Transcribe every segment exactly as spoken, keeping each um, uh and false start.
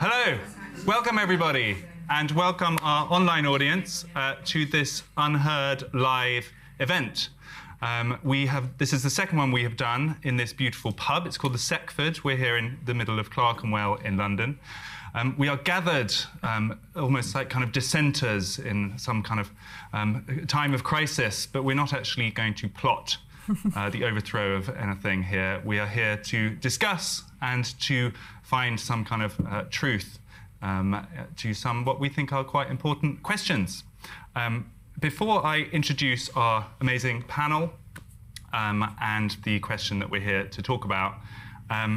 Hello, welcome everybody, and welcome our online audience uh, to this UnHerd live event. Um, we have this is the second one we have done in this beautiful pub. It's called the Seckford. We're here in the middle of Clerkenwell in London. Um, we are gathered um, almost like kind of dissenters in some kind of um, time of crisis, but we're not actually going to plot Uh, the overthrow of anything here. We are here to discuss and to find some kind of uh, truth um, to some what we think are quite important questions. Um, before I introduce our amazing panel um, and the question that we're here to talk about, um,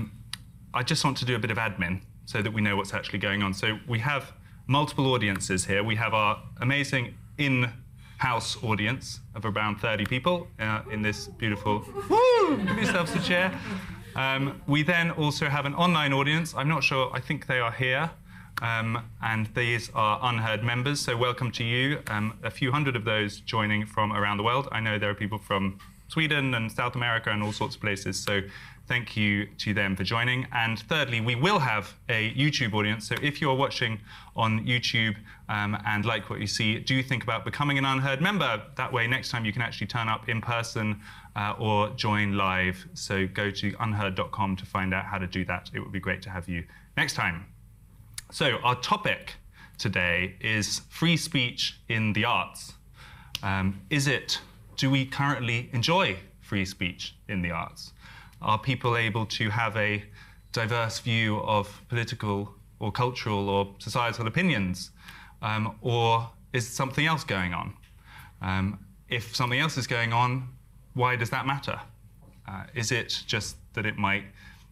I just want to do a bit of admin so that we know what's actually going on. So we have multiple audiences here. We have our amazing in house audience of around thirty people uh, in this beautiful, woo, give yourselves a chair. Um, we then also have an online audience. I'm not sure, I think they are here. Um, and these are UnHerd members, so welcome to you. Um, a few hundred of those joining from around the world. I know there are people from Sweden and South America and all sorts of places, so thank you to them for joining. And thirdly, we will have a YouTube audience, so if you're watching on YouTube um, and like what you see, do think about becoming an UnHerd member. That way, next time you can actually turn up in person uh, or join live. So go to unherd dot com to find out how to do that. It would be great to have you next time. So our topic today is free speech in the arts. Um, is it, do we currently enjoy free speech in the arts? Are people able to have a diverse view of political or cultural or societal opinions? Um, or is something else going on? Um, if something else is going on, why does that matter? Uh, is it just that it might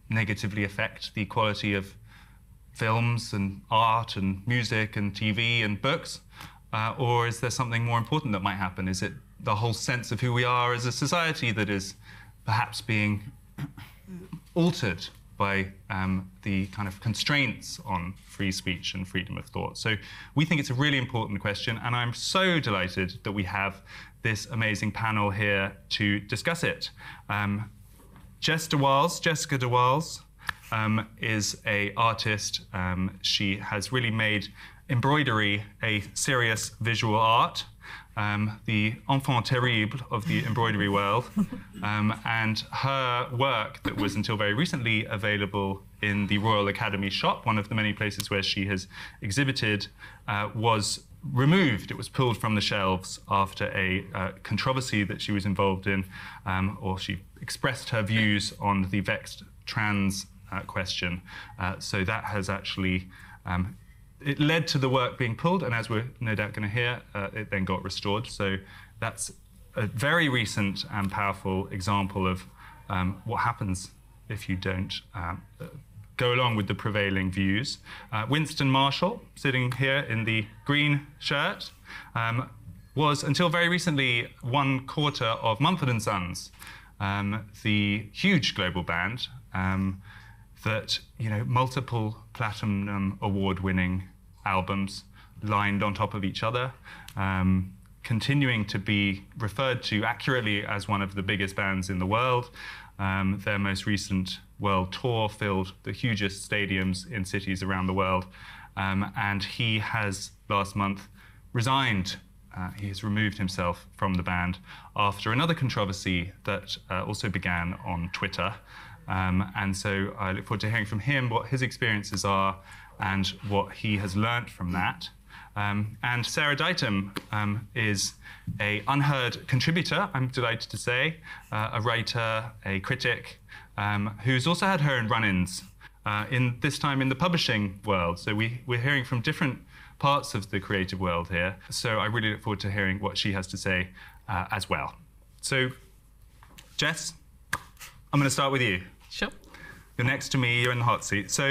negatively affect the quality of films and art and music and T V and books? Uh, or is there something more important that might happen? Is it the whole sense of who we are as a society that is perhaps being altered by um, the kind of constraints on free speech and freedom of thought? So we think it's a really important question, and I'm so delighted that we have this amazing panel here to discuss it. Um, Jess de Wahls, Jessica de Wahls um, is an artist. Um, she has really made embroidery a serious visual art. Um, the enfant terrible of the embroidery world, um, and her work that was until very recently available in the Royal Academy shop, one of the many places where she has exhibited, uh, was removed. It was pulled from the shelves after a uh, controversy that she was involved in, um, or she expressed her views on the vexed trans uh, question. Uh, so that has actually um, It led to the work being pulled, and as we're no doubt going to hear, uh, it then got restored. So that's a very recent and powerful example of um, what happens if you don't um, go along with the prevailing views. Uh, Winston Marshall, sitting here in the green shirt, um, was until very recently one quarter of Mumford and Sons, um, the huge global band um, that, you know, multiple platinum award-winning albums lined on top of each other, um, continuing to be referred to accurately as one of the biggest bands in the world. Um, their most recent world tour filled the hugest stadiums in cities around the world, um, and he has last month resigned. Uh, he has removed himself from the band after another controversy that uh, also began on Twitter. Um, and so I look forward to hearing from him what his experiences are and what he has learnt from that. Um, and Sarah Ditum um, is a UnHerd contributor, I'm delighted to say, uh, a writer, a critic, um, who's also had her own run-ins, uh, in, this time in the publishing world. So we, we're hearing from different parts of the creative world here. So I really look forward to hearing what she has to say uh, as well. So, Jess, I'm going to start with you. Sure. You're next to me, you're in the hot seat. So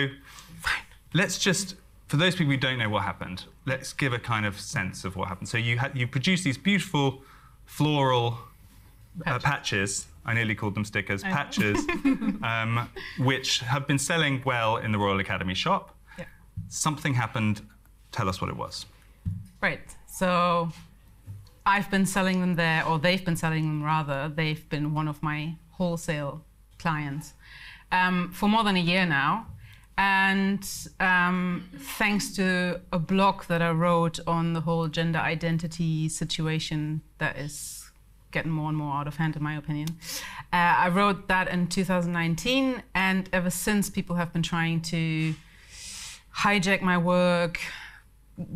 fine. Let's just, for those people who don't know what happened, let's give a kind of sense of what happened. So you had you produced these beautiful floral patches. Uh, patches. I nearly called them stickers, I patches, um, which have been selling well in the Royal Academy shop. Yeah. Something happened. Tell us what it was. Right. So I've been selling them there, or they've been selling them rather. They've been one of my wholesale clients. Um, for more than a year now, And um, thanks to a blog that I wrote on the whole gender identity situation that is getting more and more out of hand, in my opinion. Uh, I wrote that in two thousand nineteen, and ever since, people have been trying to hijack my work,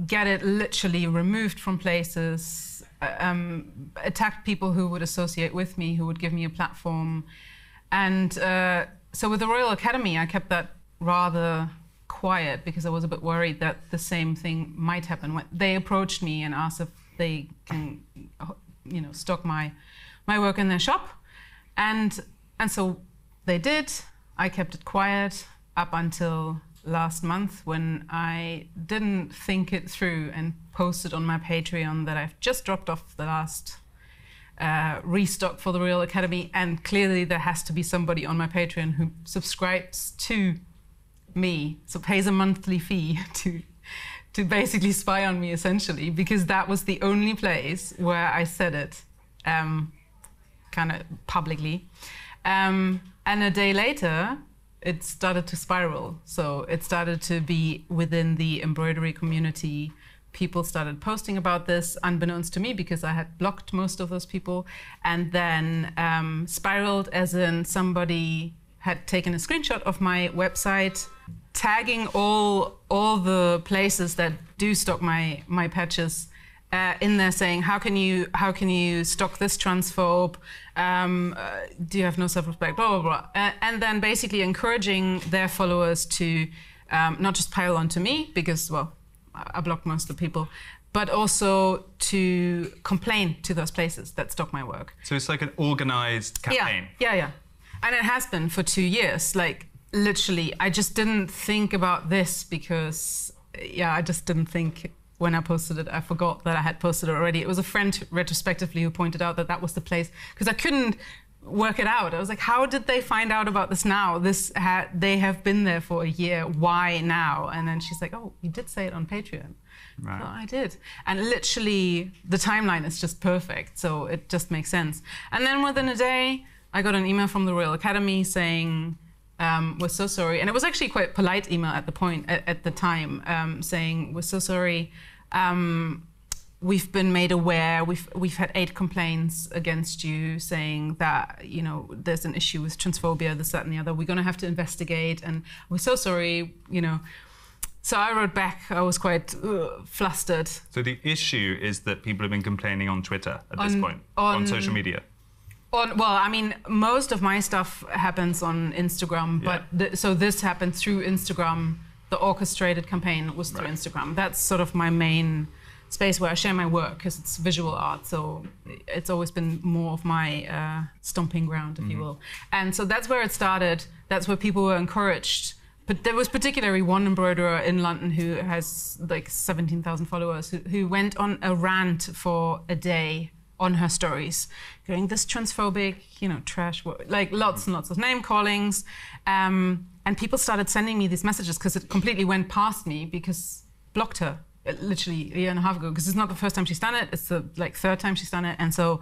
get it literally removed from places, um, attacked people who would associate with me, who would give me a platform. And uh, so with the Royal Academy, I kept that rather quiet because I was a bit worried that the same thing might happen. When they approached me and asked if they can, you know, stock my my work in their shop, and and so they did. I kept it quiet up until last month, when I didn't think it through and posted on my Patreon that I've just dropped off the last uh, restock for the Royal Academy, and clearly there has to be somebody on my Patreon who subscribes to me, so pays a monthly fee to to basically spy on me, essentially, because that was the only place where I said it, um, kind of publicly. Um, and a day later, it started to spiral. So it started to be within the embroidery community. People started posting about this, unbeknownst to me, because I had blocked most of those people. And then um, spiraled, as in somebody had taken a screenshot of my website, tagging all all the places that do stock my my patches uh, in there, saying, "How can you how can you stock this transphobe? Um, uh, do you have no self-respect?" Blah blah blah, uh, and then basically encouraging their followers to um, not just pile onto me, because well, I blocked most of the people, but also to complain to those places that stock my work. So it's like an organized campaign. Yeah, yeah, yeah. And it has been for two years, like literally. I just didn't think about this because, yeah, I just didn't think when I posted it. I forgot that I had posted it already. It was a friend retrospectively who pointed out that that was the place, because I couldn't work it out. I was like, how did they find out about this now? This ha they have been there for a year. Why now? And then she's like, oh, you did say it on Patreon. Right. So I did. And literally, the timeline is just perfect. So it just makes sense. And then within a day, I got an email from the Royal Academy saying, um, we're so sorry. And it was actually quite a polite email at the point, at, at the time, um, saying, we're so sorry. Um, we've been made aware. We've, we've had eight complaints against you saying that, you know, there's an issue with transphobia, this, that, and the other. We're going to have to investigate. And we're so sorry, you know. So I wrote back. I was quite uh, flustered. So the issue is that people have been complaining on Twitter at on, this point, on, on social media. On, well, I mean, most of my stuff happens on Instagram, but yeah. th so this happened through Instagram. The orchestrated campaign was through right. Instagram. That's sort of my main space where I share my work, because it's visual art, so it's always been more of my uh, stomping ground, if mm-hmm. you will. And so that's where it started. That's where people were encouraged. But there was particularly one embroiderer in London who has like seventeen thousand followers, who, who went on a rant for a day on her stories, going this transphobic, you know, trash, like lots and lots of name callings. Um, and people started sending me these messages because it completely went past me, because blocked her literally a year and a half ago, because it's not the first time she's done it. It's the like third time she's done it. And so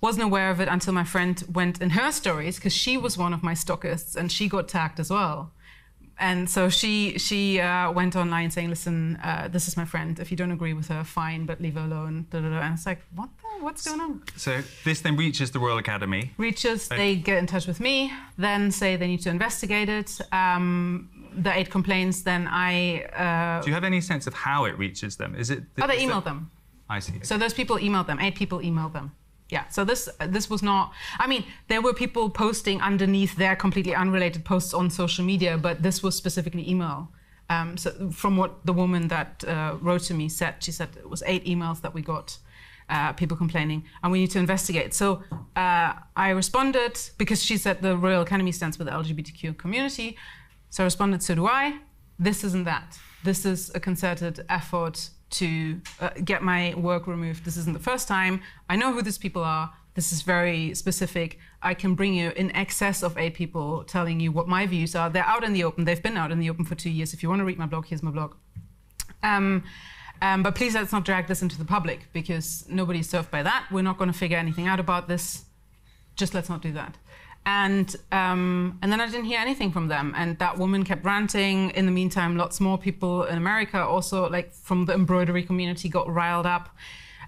wasn't aware of it until my friend went in her stories, because she was one of my stockists and she got tagged as well. And so she she uh, went online saying, listen, uh, this is my friend. If you don't agree with her, fine, but leave her alone. Da, da, da. And it's like, what the, what's going on? So this then reaches the Royal Academy. Reaches, and they get in touch with me, then say they need to investigate it. Um, the eight complaints, then I... Uh, Do you have any sense of how it reaches them? Is it? The, oh, they emailed that... them. I see. So those people emailed them, eight people emailed them. Yeah, so this this was not, I mean, there were people posting underneath their completely unrelated posts on social media, but this was specifically email. Um, so from what the woman that uh, wrote to me said, she said it was eight emails that we got, uh, people complaining, and we need to investigate. So uh, I responded, because she said the Royal Academy stands for the L G B T Q community. So I responded, so do I. This isn't that. This is a concerted effort to uh, get my work removed. This isn't the first time. I know who these people are. This is very specific. I can bring you in excess of eight people telling you what my views are. They're out in the open. They've been out in the open for two years. If you want to read my blog, here's my blog. Um, um, but please let's not drag this into the public, because nobody's served by that. We're not going to figure anything out about this. Just let's not do that. And um, and then I didn't hear anything from them. And that woman kept ranting. In the meantime, lots more people in America also, like from the embroidery community, got riled up.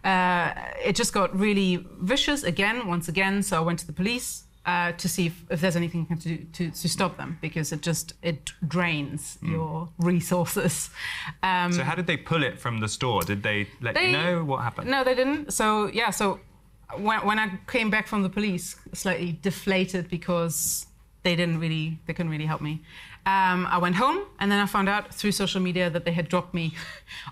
Uh, it just got really vicious again, once again. So I went to the police uh, to see if, if there's anything to do to, to stop them, because it just, it drains mm. your resources. Um, so how did they pull it from the store? Did they let they, you know what happened? No, they didn't. So, yeah, so... When, when I came back from the police, slightly deflated because they didn't really, they couldn't really help me. Um, I went home, and then I found out through social media that they had dropped me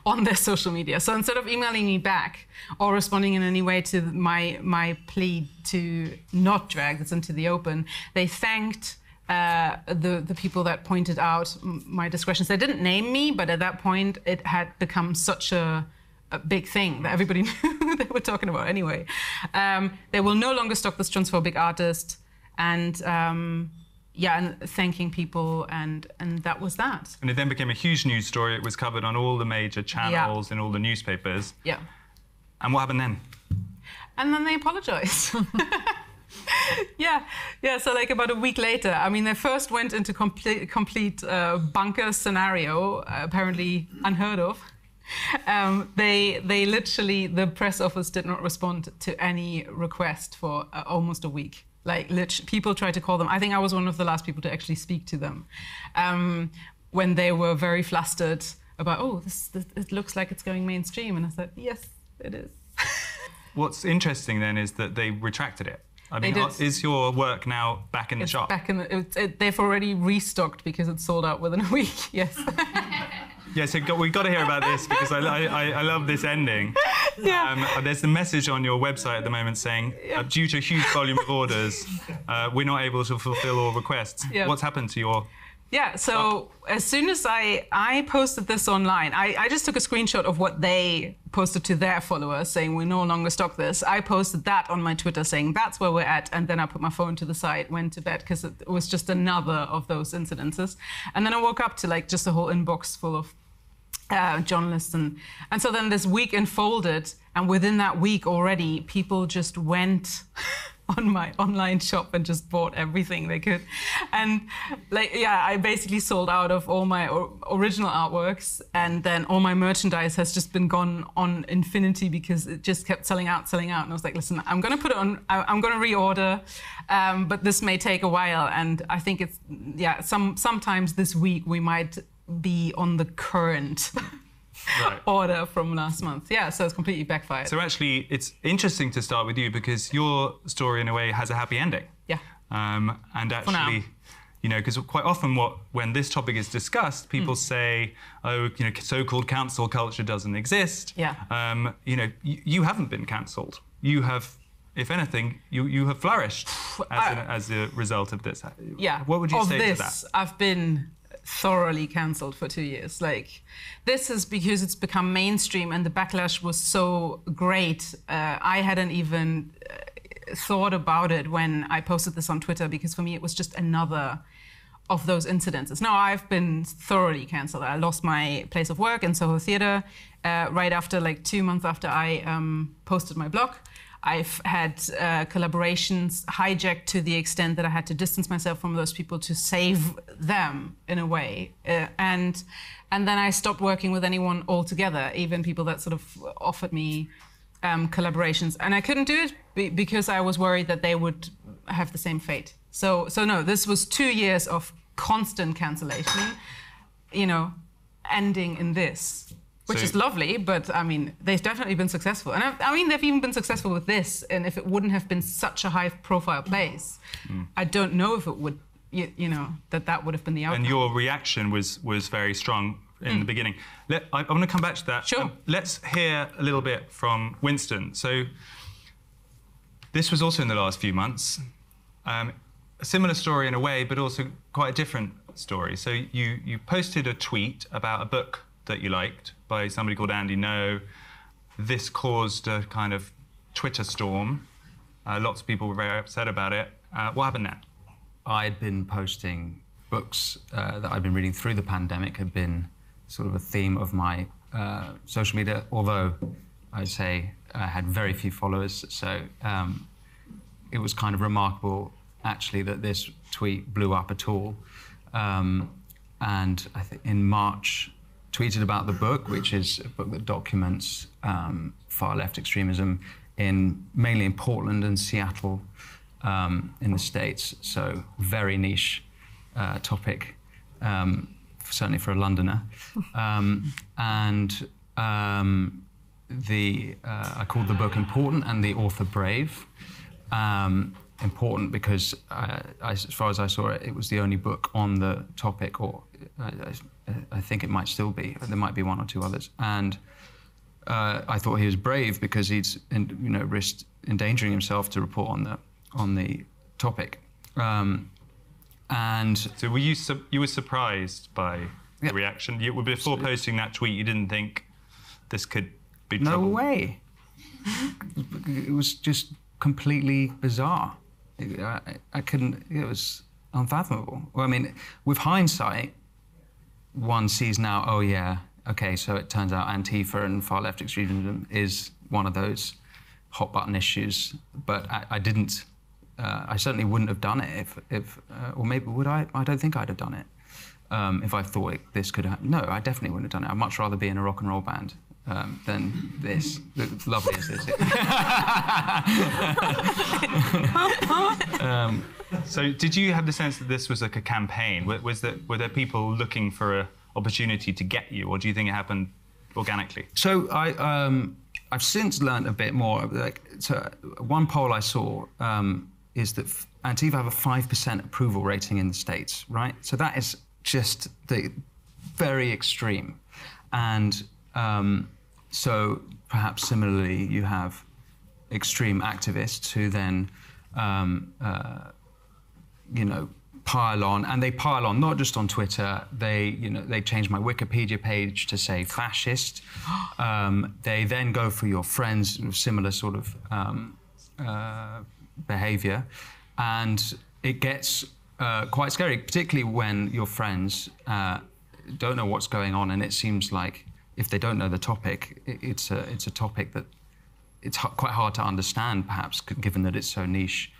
on their social media. So instead of emailing me back or responding in any way to my my plea to not drag this into the open, they thanked uh, the the people that pointed out my discretions. They didn't name me, but at that point, it had become such a a big thing that everybody knew they were talking about anyway. Um, they will no longer stock this transphobic artist, and um, yeah, and thanking people, and and that was that. And it then became a huge news story. It was covered on all the major channels and yeah. all the newspapers. Yeah. And what happened then? And then they apologized. Yeah, yeah. So like about a week later, I mean, they first went into complete complete uh, bunker scenario, uh, apparently unheard of. Um, they they literally, the press office did not respond to any request for uh, almost a week. Like, literally, people tried to call them. I think I was one of the last people to actually speak to them um, when they were very flustered about, oh, this, this, it looks like it's going mainstream. And I said, yes, it is. What's interesting then is that they retracted it. I mean, is your work now back in the it's shop? Back in the, it, it, they've already restocked because it's sold out within a week, yes. Yeah, so we've got to hear about this because I, I, I love this ending. Yeah. Um, there's a message on your website at the moment saying, yeah. due to a huge volume of orders, uh, we're not able to fulfill all requests. Yeah. What's happened to your... Yeah, so as soon as I, I posted this online, I, I just took a screenshot of what they posted to their followers saying, we no longer stock this. I posted that on my Twitter saying, that's where we're at. And then I put my phone to the side, went to bed, because it was just another of those incidences. And then I woke up to like just a whole inbox full of Uh, journalists, and and so then this week unfolded, and within that week already, people just went on my online shop and just bought everything they could, and like yeah, I basically sold out of all my or original artworks, and then all my merchandise has just been gone on infinity because it just kept selling out, selling out, and I was like, listen, I'm gonna put it on, I, I'm gonna reorder, um, but this may take a while, and I think it's yeah, some sometimes this week we might be on the current right. order from last month. Yeah, so it's completely backfired. So actually, it's interesting to start with you because your story, in a way, has a happy ending. Yeah. Um, and actually, you know, because quite often what when this topic is discussed, people mm. say, oh, you know, so-called cancel culture doesn't exist. Yeah. Um, you know, you, you haven't been cancelled. You have, if anything, you, you have flourished as, I, a, as a result of this. Yeah. What would you of say this, to that? I've been... thoroughly cancelled for two years. Like, this is because it's become mainstream and the backlash was so great. Uh, I hadn't even uh, thought about it when I posted this on Twitter because for me it was just another of those incidences. Now I've been thoroughly cancelled. I lost my place of work in Soho Theatre uh, right after, like two months after I um, posted my blog. I've had uh, collaborations hijacked to the extent that I had to distance myself from those people to save them in a way. Uh, and and then I stopped working with anyone altogether, even people that sort of offered me um, collaborations. And I couldn't do it be because I was worried that they would have the same fate. So, so no, this was two years of constant cancellation, you know, ending in this. Which so, is lovely, but, I mean, they've definitely been successful. And, I, I mean, they've even been successful with this, and if it wouldn't have been such a high-profile place, mm. I don't know if it would, you, you know, that that would have been the outcome. And your reaction was, was very strong in mm. the beginning. Let, I, I want to come back to that. Sure. Um, let's hear a little bit from Winston. So, this was also in the last few months. Um, a similar story in a way, but also quite a different story. So, you, you posted a tweet about a book that you liked by somebody called Andy Ngo. This caused a kind of Twitter storm. Uh, lots of people were very upset about it. Uh, what happened next? I'd been posting books uh, that I'd been reading through the pandemic, had been sort of a theme of my uh, social media, although I'd say I had very few followers, so um, it was kind of remarkable actually that this tweet blew up at all. Um, and I think in March, tweeted about the book, which is a book that documents um, far-left extremism in mainly in Portland and Seattle um, in the States. So very niche uh, topic, um, certainly for a Londoner. Um, and um, the uh, I called the book Important and the author Brave. Um, important because, I, I, as far as I saw it, it was the only book on the topic, or I, I, I think it might still be. There might be one or two others. And uh, I thought he was brave because he's, in, you know, risked endangering himself to report on the on the topic. Um, and so, were you su you were surprised by the yeah. reaction? You, before posting that tweet, you didn't think this could be trouble? No way. It was just completely bizarre. I, I couldn't, it was unfathomable. Well, I mean, with hindsight, one sees now, oh yeah, okay, so it turns out Antifa and far-left extremism is one of those hot-button issues, but I, I didn't, uh, I certainly wouldn't have done it if, if uh, or maybe would I? I don't think I'd have done it um, if I thought it, this could happen. No, I definitely wouldn't have done it. I'd much rather be in a rock and roll band Um, than this. It's lovely as this. um, so, did you have the sense that this was like a campaign? Was there, were there people looking for an opportunity to get you, or do you think it happened organically? So, I um, I've since learned a bit more. Like, so one poll I saw um, is that Antifa have a five percent approval rating in the States, right? So that is just the very extreme, and Um, so perhaps similarly, you have extreme activists who then, um, uh, you know, pile on, and they pile on not just on Twitter. They, you know, they change my Wikipedia page to say fascist. Um, they then go for your friends, similar sort of um, uh, behaviour, and it gets uh, quite scary, particularly when your friends uh, don't know what's going on, and it seems like, if they don't know the topic, it's a, it's a topic that it's quite hard to understand, perhaps, given that it's so niche.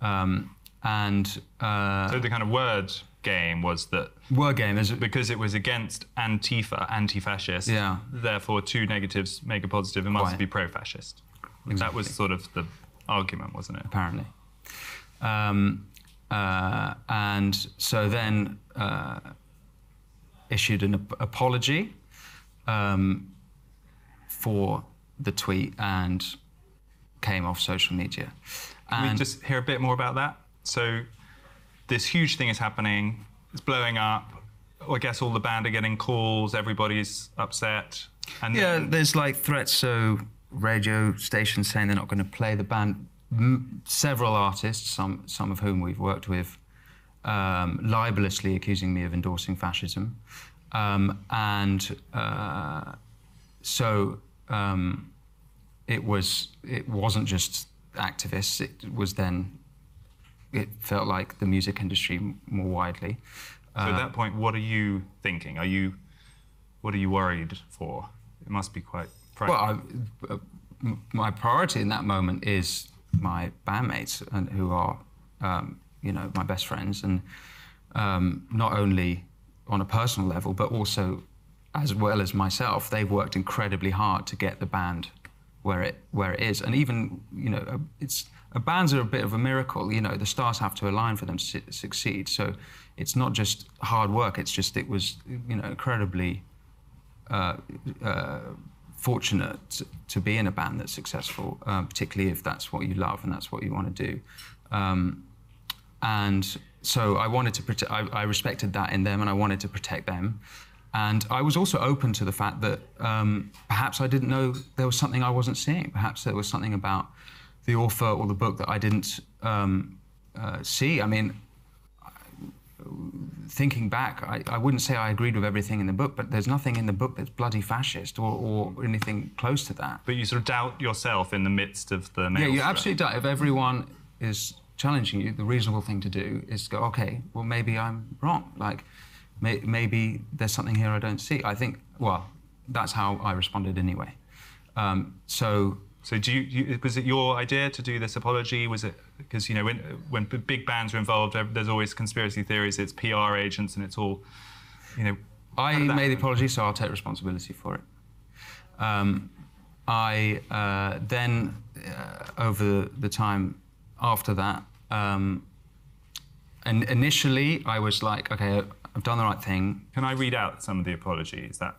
Um, and uh, so the kind of word game was that... Word game is... Because it was against Antifa, anti-fascist, yeah. therefore two negatives make a positive, it must quite. be pro-fascist. Exactly. That was sort of the argument, wasn't it? Apparently. Um, uh, and so then uh, issued an ap apology Um, for the tweet and came off social media. And can we just hear a bit more about that? So this huge thing is happening, it's blowing up, I guess all the band are getting calls, everybody's upset. And yeah, then... there's like threats, so radio stations saying they're not going to play the band. M several artists, some, some of whom we've worked with, um, libelously accusing me of endorsing fascism. Um, and uh, so um, it was. It wasn't just activists. It was then. It felt like the music industry more widely. Uh, so at that point, what are you thinking? Are you, what are you worried for? It must be quite frightening. Well, I, my priority in that moment is my bandmates, and who are, um, you know, my best friends, and um, not only on a personal level, but also, as well as myself, they've worked incredibly hard to get the band where it where it is. And even, you know, it's a, bands are a bit of a miracle. You know, the stars have to align for them to su succeed. So it's not just hard work. It's just it was, you know, incredibly uh, uh, fortunate to, to be in a band that's successful, uh, particularly if that's what you love and that's what you want to do. Um, and. So I wanted to protect, I, I respected that in them, and I wanted to protect them. And I was also open to the fact that um, perhaps I didn't know there was something I wasn't seeing. Perhaps there was something about the author or the book that I didn't um, uh, see. I mean, thinking back, I, I wouldn't say I agreed with everything in the book, but there's nothing in the book that's bloody fascist or, or anything close to that. But you sort of doubt yourself in the midst of the... Yeah, you absolutely doubt. If everyone is challenging you, the reasonable thing to do is to go, okay, well, maybe I'm wrong. Like, may maybe there's something here I don't see. I think, well, that's how I responded anyway. Um, so... So do you, you... Was it your idea to do this apology? Was it because, you know, when when big bands are involved, there's always conspiracy theories. It's P R agents, and it's all, you know. I made the apology, so I'll take responsibility for it. Um, I uh, then, uh, over the time after that, um, and initially I was like, okay, I've done the right thing. Can I read out some of the apology? Is that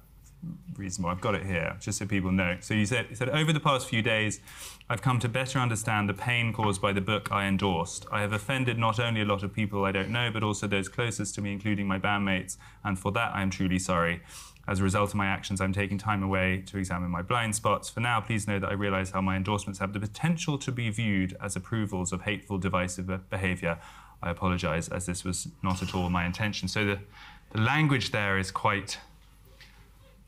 reasonable? I've got it here, just so people know. So you said, you said, over the past few days, I've come to better understand the pain caused by the book I endorsed. I have offended not only a lot of people I don't know, but also those closest to me, including my bandmates, and for that I am truly sorry. As a result of my actions, I'm taking time away to examine my blind spots. For now, please know that I realize how my endorsements have the potential to be viewed as approvals of hateful, divisive behavior. I apologize, as this was not at all my intention. So the, the language there is quite,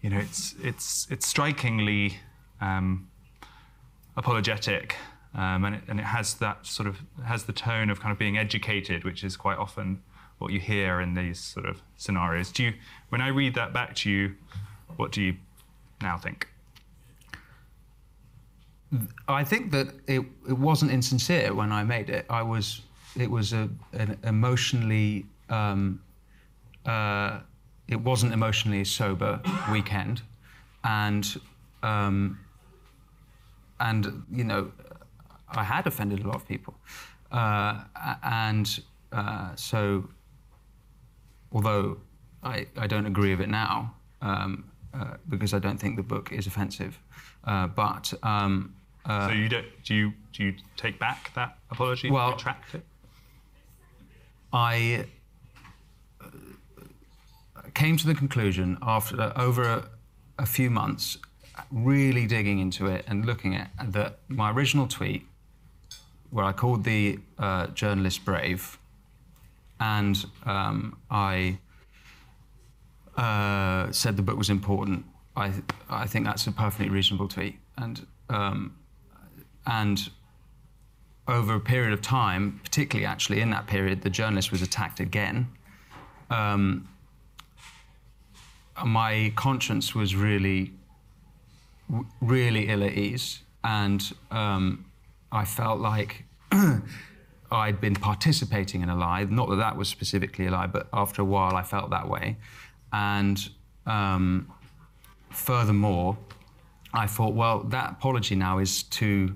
you know, it's, it's, it's strikingly um, apologetic, um, and, it, and it has that sort of, has the tone of kind of being educated, which is quite often what you hear in these sort of scenarios. Do you, when I read that back to you, what do you now think? I think that it, it wasn't insincere when I made it. I was, it was a, an emotionally, um, uh, it wasn't emotionally sober weekend. And, um, and, you know, I had offended a lot of people. Uh, and, Uh, so, although I, I don't agree with it now, um, uh, because I don't think the book is offensive, uh, but... Um, uh, so you don't, do you, do you take back that apology? Well, retract it? I uh, came to the conclusion after, uh, over a, a few months, really digging into it and looking at that, my original tweet, where I called the uh, journalist brave, and um, I uh, said the book was important. I th I think that's a perfectly reasonable tweet. And um, and over a period of time, particularly actually in that period, the journalist was attacked again. Um, my conscience was really, really ill at ease, and um, I felt like I'd been participating in a lie. Not that that was specifically a lie, but after a while I felt that way. And um, furthermore, I thought, well, that apology now is to,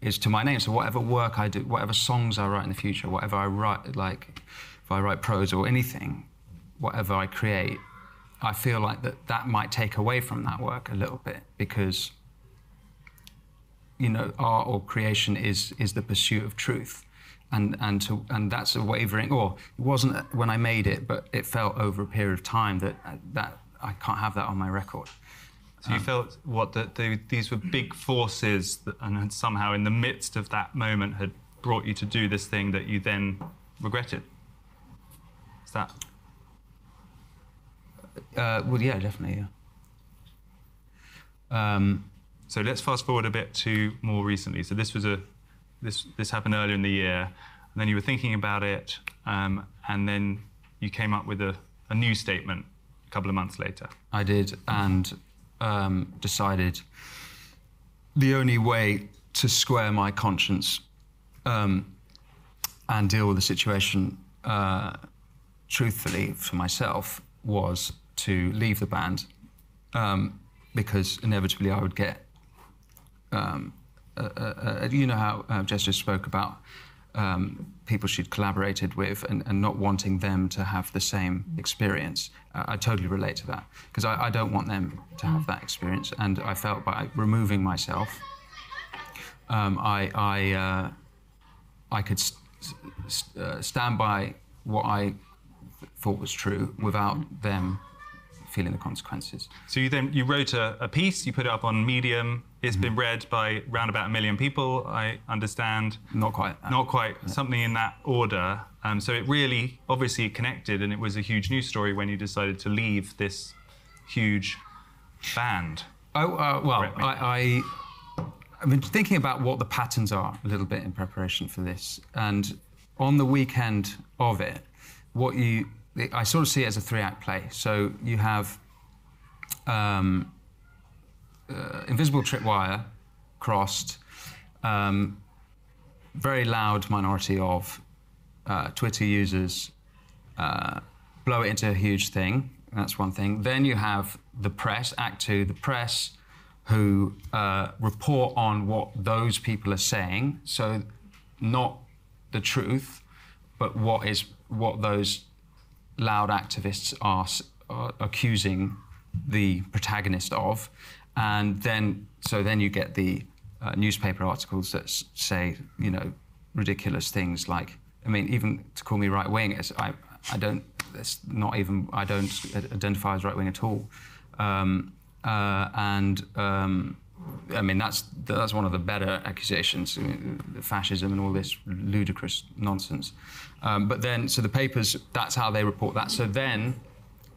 is to my name. So whatever work I do, whatever songs I write in the future, whatever I write, like if I write prose or anything, whatever I create, I feel like that, that might take away from that work a little bit, because, you know, art or creation is is the pursuit of truth, and and to and that's a wavering. Or it wasn't when I made it, but it felt over a period of time that that I can't have that on my record. So um, you felt what that they, these were big forces, that, and somehow in the midst of that moment had brought you to do this thing that you then regretted. Is that? Uh, well, yeah, definitely, yeah. Um, So let's fast forward a bit to more recently. So this was a, this this happened earlier in the year, and then you were thinking about it, um, and then you came up with a, a new statement a couple of months later. I did, and um, decided the only way to square my conscience um, and deal with the situation uh, truthfully for myself was to leave the band, um, because inevitably I would get, Um, uh, uh, you know how uh, Jess just spoke about um, people she'd collaborated with and, and not wanting them to have the same experience. Uh, I totally relate to that, because I, I don't want them to have that experience. And I felt by removing myself, um, I I, uh, I could st st uh, stand by what I thought was true without them feeling the consequences. So you then you wrote a, a piece, you put it up on Medium. It's mm-hmm. been read by around about a million people, I understand. Not quite. Uh, Not quite, yeah. Something in that order. Um, so it really obviously connected, and it was a huge news story when you decided to leave this huge band. Oh, uh, well, I, I, I've been thinking about what the patterns are a little bit in preparation for this. And on the weekend of it, what you, I sort of see it as a three-act play. So you have um, uh, invisible tripwire crossed, um, very loud minority of uh, Twitter users uh, blow it into a huge thing. That's one thing. Then you have the press, Act Two, the press who uh, report on what those people are saying. So not the truth, but what is what those loud activists are, are accusing the protagonist of. And then, so then you get the uh, newspaper articles that say, you know, ridiculous things like, I mean, even to call me right-wing, it's, I, I don't, it's not even, I don't identify as right-wing at all. Um, uh, and, um, I mean, that's, that's one of the better accusations, I mean, fascism and all this ludicrous nonsense. Um, but then, so the papers, that's how they report that. So then,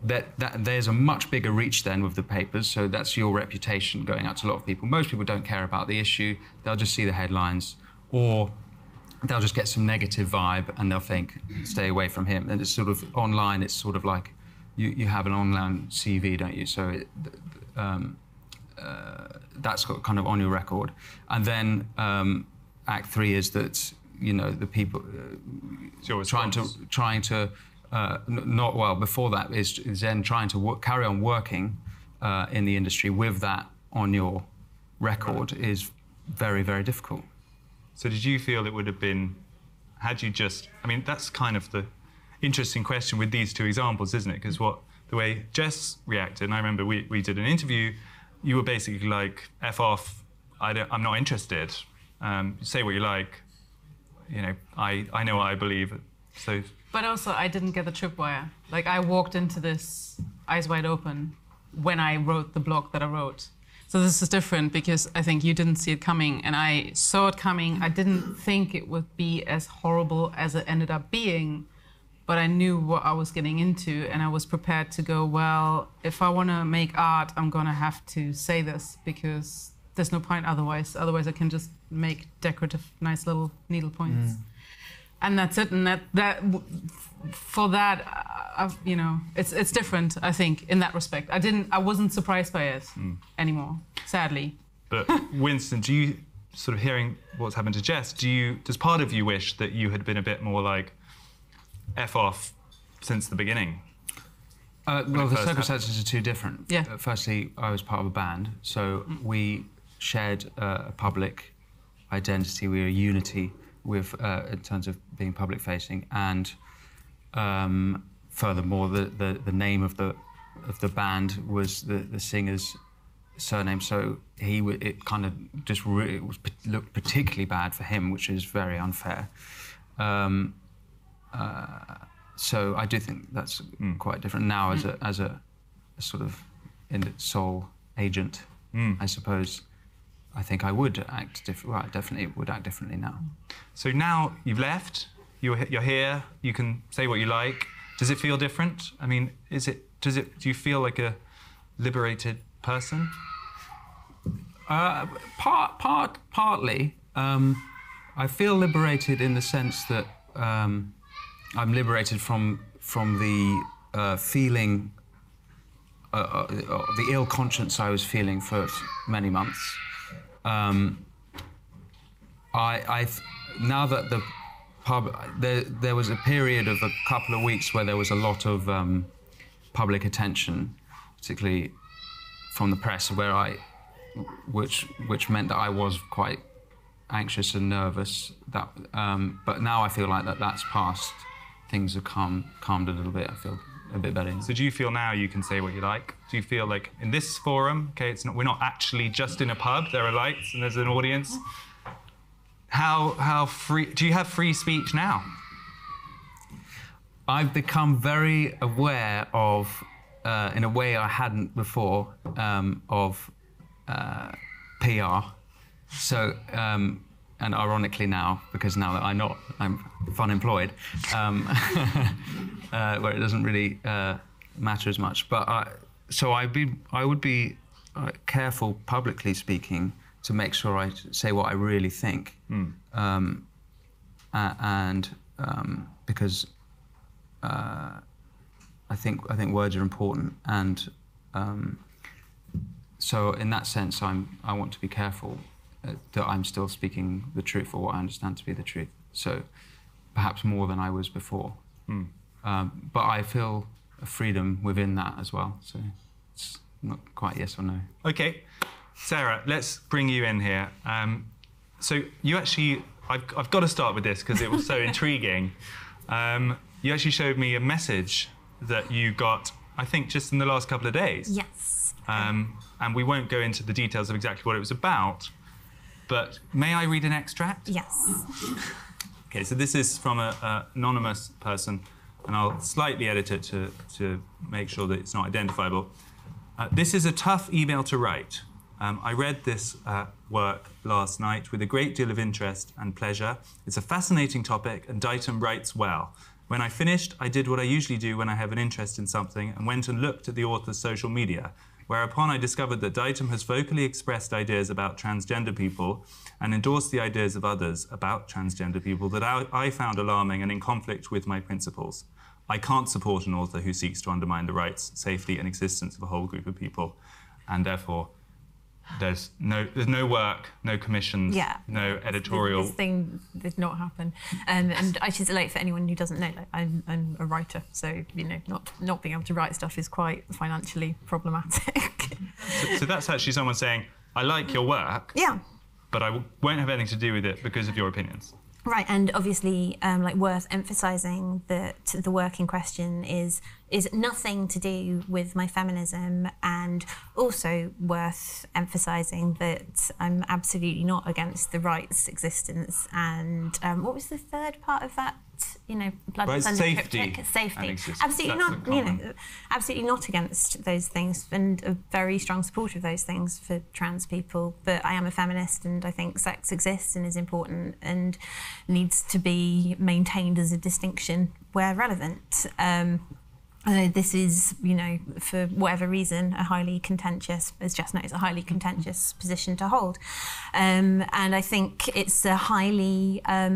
That, that there's a much bigger reach then with the papers, so that's your reputation going out to a lot of people. Most people don't care about the issue, they'll just see the headlines, or they'll just get some negative vibe and they'll think, stay away from him. And it's sort of online, it's sort of like, you, you have an online C V, don't you? So it, um, uh, that's got kind of on your record. And then um, Act Three is that, you know, the people uh, trying to, trying to, Uh, not well. Before that is, is then trying to work, carry on working uh, in the industry with that on your record is very, very difficult. So did you feel it would have been, had you just, I mean, that's kind of the interesting question with these two examples, isn't it? Because what the way Jess reacted, and I remember we, we did an interview, you were basically like, F off, I don't, I'm not interested. Um, say what you like, you know, I, I know what I believe. So. But also, I didn't get the tripwire. Like, I walked into this eyes wide open when I wrote the blog that I wrote. So this is different because I think you didn't see it coming, and I saw it coming. I didn't think it would be as horrible as it ended up being, but I knew what I was getting into, and I was prepared to go, well, if I want to make art, I'm going to have to say this because there's no point otherwise. Otherwise, I can just make decorative, nice little needle points. Mm. And that's it, and that, that for that, I've, you know, it's it's different. I think in that respect, I didn't, I wasn't surprised by it mm. anymore, sadly. But Winston, do you sort of hearing what's happened to Jess? Do you does part of you wish that you had been a bit more like F off since the beginning? Uh, well, the circumstances happened? are too different. Yeah. Uh, firstly, I was part of a band, so mm. we shared uh, a public identity. We were a unity. With uh, in terms of being public-facing, and um, furthermore, the, the the name of the of the band was the the singer's surname, so he w it kind of just re it was looked particularly bad for him, which is very unfair. Um, uh, so I do think that's mm. quite different now mm. as a as a, a sort of in sole agent, mm. I suppose. I think I would act differently. Well, I definitely would act differently now. So now you've left, you're, you're here, you can say what you like. Does it feel different? I mean, is it, does it, do you feel like a liberated person? Uh, part, part, partly. Um, I feel liberated in the sense that um, I'm liberated from, from the uh, feeling, uh, uh, the ill conscience I was feeling for many months. Um, I, I've, now that the pub, there, there was a period of a couple of weeks where there was a lot of um, public attention, particularly from the press, where I, which, which meant that I was quite anxious and nervous. That, um, but now I feel like that that's passed. Things have calmed, calmed a little bit. I feel a bit better. So do you feel now you can say what you like? Do you feel like in this forum, okay, it's not, we're not actually just in a pub, there are lights and there's an audience. How, how free, do you have free speech now? I've become very aware of, uh, in a way I hadn't before, um, of uh, P R. So, um, and ironically now, because now that I'm not, I'm unemployed, um, uh, where it doesn't really uh, matter as much. But I, so I'd be, I would be uh, careful publicly speaking to make sure I say what I really think, mm. um, uh, and um, because uh, I think I think words are important, and um, so in that sense, I'm I want to be careful. uh, that I'm still speaking the truth, or what I understand to be the truth. So perhaps more than I was before. Mm. Um, but I feel a freedom within that as well. So it's not quite yes or no. Okay, Sarah, let's bring you in here. Um, so you actually, I've, I've got to start with this because it was so intriguing. Um, you actually showed me a message that you got, I think, just in the last couple of days. Yes. Um, and we won't go into the details of exactly what it was about, but may I read an extract? Yes. Okay, so this is from an anonymous person, and I'll slightly edit it to, to make sure that it's not identifiable. Uh, this is a tough email to write. Um, I read this uh, work last night with a great deal of interest and pleasure. It's a fascinating topic, and Ditum writes well. When I finished, I did what I usually do when I have an interest in something and went and looked at the author's social media, whereupon I discovered that Ditum has vocally expressed ideas about transgender people and endorsed the ideas of others about transgender people that I, I found alarming and in conflict with my principles. I can't support an author who seeks to undermine the rights, safety, and existence of a whole group of people, and therefore There's no, there's no work, no commissions, yeah, no editorial. This, this thing did not happen, um, and I should say, like, for anyone who doesn't know, like, I'm, I'm a writer, so you know, not not being able to write stuff is quite financially problematic. so, so that's actually someone saying, "I like your work, yeah, but I won't have anything to do with it because of your opinions." Right, and obviously, um, like, worth emphasising that the work in question is is nothing to do with my feminism, and also worth emphasising that I'm absolutely not against the rights existence. And um, what was the third part of that? You know, blood right, safety, safety. Absolutely not. You know, absolutely not against those things, and a very strong support of those things for trans people. But I am a feminist, and I think sex exists and is important and needs to be maintained as a distinction where relevant. Um, Uh, this is, you know, for whatever reason, a highly contentious, as Jess notes, a highly contentious position to hold. Um, and I think it's a highly, um,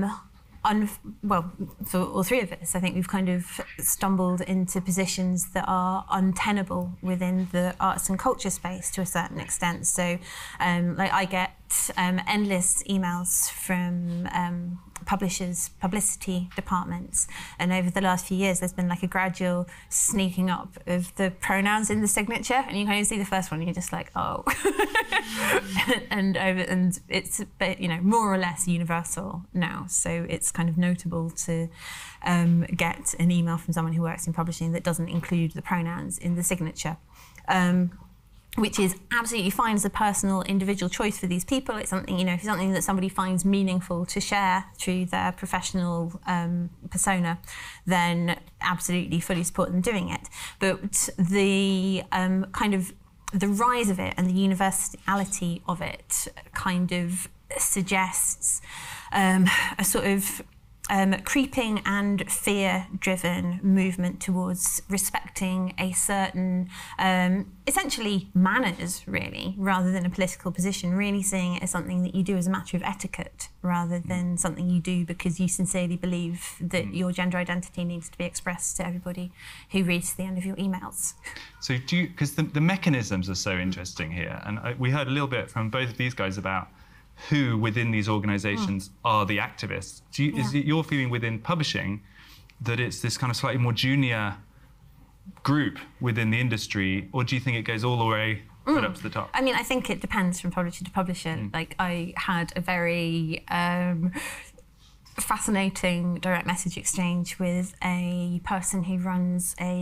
un well, for all three of us, I think we've kind of stumbled into positions that are untenable within the arts and culture space to a certain extent. So, um, like, I get um, endless emails from Um, publishers, publicity departments, and over the last few years there's been like a gradual sneaking up of the pronouns in the signature, and you can only see the first one and you're just like, oh. and over and it's, but you know, more or less universal now, so it's kind of notable to um, get an email from someone who works in publishing that doesn't include the pronouns in the signature. Um, which is absolutely fine as a personal, individual choice for these people. It's something, you know, if it's something that somebody finds meaningful to share through their professional um, persona, then absolutely fully support them doing it. But the um, kind of, the rise of it and the universality of it kind of suggests um, a sort of Um, creeping and fear-driven movement towards respecting a certain, um, essentially manners, really, rather than a political position, really seeing it as something that you do as a matter of etiquette, rather than something you do because you sincerely believe that your gender identity needs to be expressed to everybody who reads the end of your emails. So do you, because the, the mechanisms are so interesting here, and I, we heard a little bit from both of these guys about who within these organisations mm. are the activists. Do you, yeah. Is it your feeling within publishing that it's this kind of slightly more junior group within the industry, or do you think it goes all the way right mm. up to the top? I mean, I think it depends from publisher to publisher. Mm. Like, I had a very um, fascinating direct message exchange with a person who runs a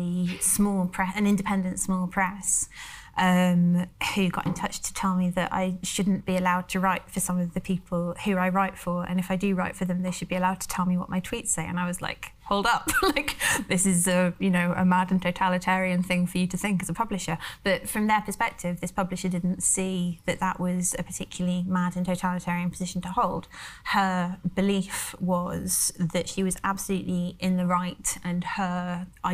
small press, an independent small press, Um, who got in touch to tell me that I shouldn't be allowed to write for some of the people who I write for, and if I do write for them, they should be allowed to tell me what my tweets say. And I was like, hold up, like, this is a, you know, a mad and totalitarian thing for you to think as a publisher. But from their perspective, this publisher didn't see that that was a particularly mad and totalitarian position to hold. Her belief was that she was absolutely in the right, and her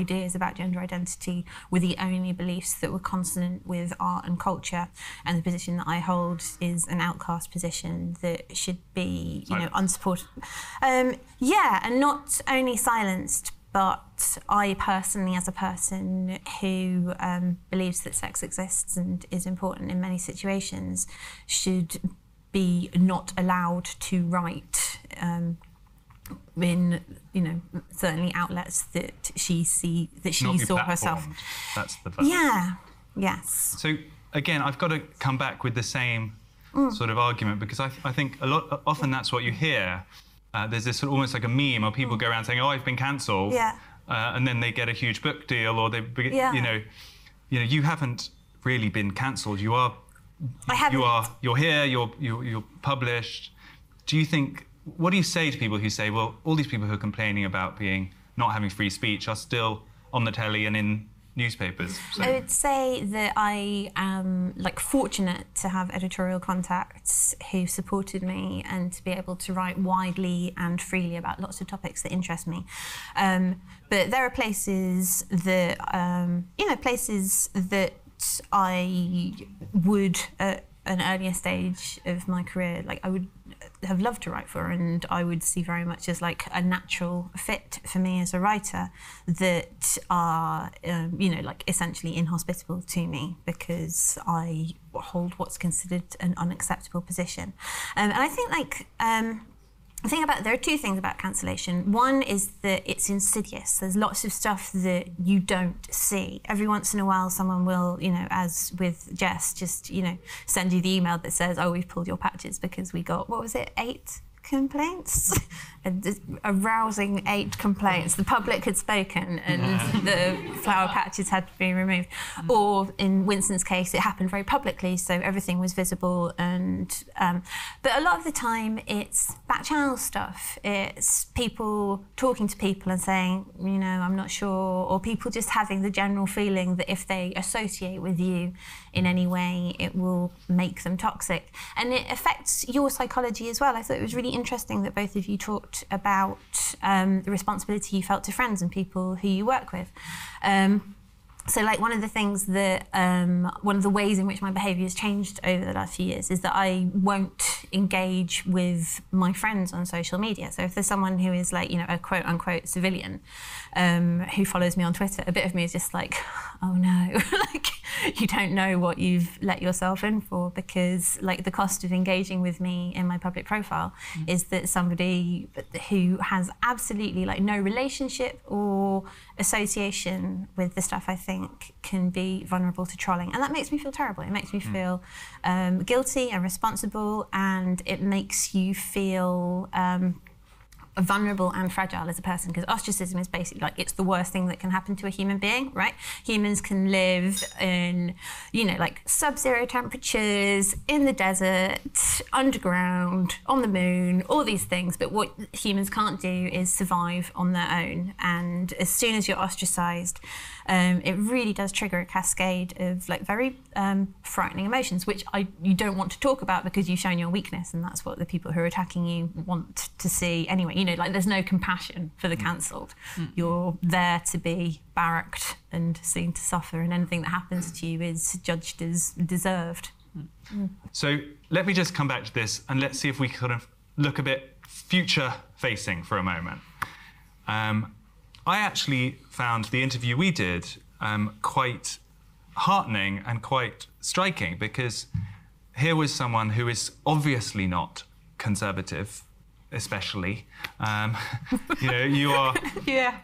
ideas about gender identity were the only beliefs that were consonant with with art and culture, and the position that I hold is an outcast position that should be, you know, unsupported. Um, yeah, and not only silenced, but I personally, as a person who um, believes that sex exists and is important in many situations, should be not allowed to write um, in, you know, certainly outlets that she see that she not saw herself. That's the verb. Yeah. Yes. So again, I've got to come back with the same mm. sort of argument, because I, I think a lot often that's what you hear. Uh, there's this sort of almost like a meme, or people mm. go around saying, "Oh, I've been cancelled," yeah. uh, and then they get a huge book deal, or they, yeah. you know, you know, you haven't really been cancelled. You are. I haven't. You are. You're here. You're. You're. You're published. Do you think? What do you say to people who say, "Well, all these people who are complaining about being not having free speech are still on the telly and in newspapers"? So. I would say that I am like fortunate to have editorial contacts who supported me and to be able to write widely and freely about lots of topics that interest me. Um, but there are places that um, you know, places that I would at an earlier stage of my career, like I would have loved to write for, and I would see very much as like a natural fit for me as a writer, that are um, you know, like essentially inhospitable to me because I hold what's considered an unacceptable position. Um, and I think like um, the thing about there are two things about cancellation. One is that it's insidious. There's lots of stuff that you don't see. Every once in a while, someone will, you know, as with Jess, just you know, send you the email that says, "Oh, we've pulled your patches because we got, what was it, eight complaints?" a, a rousing eight complaints. The public had spoken, and the flower patches had to be removed. Or in Winston's case, it happened very publicly, so everything was visible. And um, but a lot of the time, it's back channel stuff. It's people talking to people and saying, you know, "I'm not sure," or people just having the general feeling that if they associate with you in any way, it will make them toxic. And it affects your psychology as well. I thought it was really interesting that both of you talked about um, the responsibility you felt to friends and people who you work with. Um, so like one of the things that, um, one of the ways in which my behaviour has changed over the last few years is that I won't engage with my friends on social media. So if there's someone who is like, you know, a quote unquote civilian um, who follows me on Twitter, a bit of me is just like, oh no, like you don't know what you've let yourself in for, because like the cost of engaging with me in my public profile mm. is that somebody who has absolutely like no relationship or association with the stuff I think can be vulnerable to trolling. And that makes me feel terrible. It makes me mm. feel um, guilty and responsible, and it makes you feel um, vulnerable and fragile as a person, because ostracism is basically like it's the worst thing that can happen to a human being, right? Humans can live in, you know, like sub-zero temperatures, in the desert, underground, on the moon, all these things, but what humans can't do is survive on their own. And as soon as you're ostracized, um, it really does trigger a cascade of like very um, frightening emotions, which I, you don't want to talk about because you've shown your weakness, and that's what the people who are attacking you want to see anyway. You know, like there's no compassion for the cancelled. Mm. You're there to be barracked and seen to suffer, and anything that happens to you is judged as deserved. Mm. Mm. So let me just come back to this, and let's see if we can kind of look a bit future-facing for a moment. Um, I actually found the interview we did um, quite heartening and quite striking, because here was someone who is obviously not conservative, especially, um, you know, you are, yeah.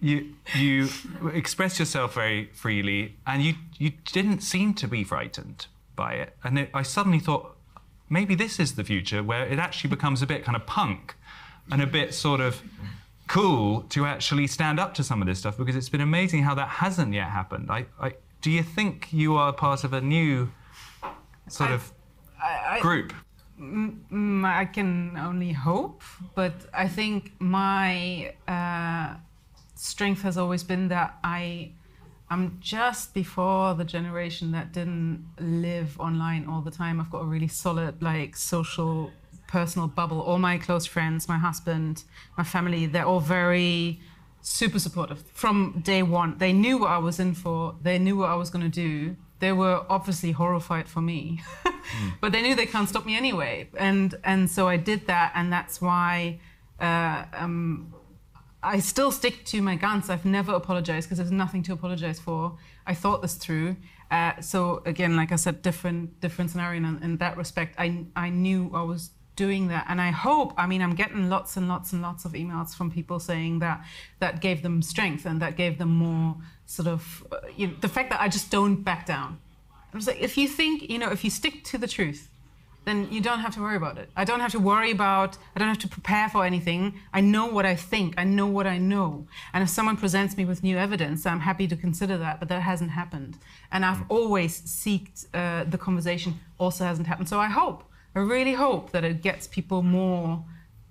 you, you express yourself very freely, and you, you didn't seem to be frightened by it. And it, I suddenly thought, maybe this is the future, where it actually becomes a bit kind of punk and a bit sort of cool to actually stand up to some of this stuff, because it's been amazing how that hasn't yet happened. I, I, do you think you are part of a new sort I, of I, I, group? Mm, I can only hope, but I think my uh, strength has always been that I am just before the generation that didn't live online all the time. I've got a really solid, like, social, personal bubble. All my close friends, my husband, my family, they're all very super supportive from day one. They knew what I was in for. They knew what I was going to do. They were obviously horrified for me, mm. but they knew they can't stop me anyway. And and so I did that, and that's why uh, um, I still stick to my guns. I've never apologized because there's nothing to apologize for. I thought this through. Uh, so again, like I said, different different scenario in, in that respect. I, I knew I was doing that. And I hope, I mean, I'm getting lots and lots and lots of emails from people saying that that gave them strength and that gave them more sort of, uh, you know, the fact that I just don't back down. I'm just like, if you think, you know, if you stick to the truth, then you don't have to worry about it. I don't have to worry about, I don't have to prepare for anything. I know what I think, I know what I know. And if someone presents me with new evidence, I'm happy to consider that, but that hasn't happened. And I've always sought uh, the conversation, also hasn't happened. So I hope, I really hope that it gets people more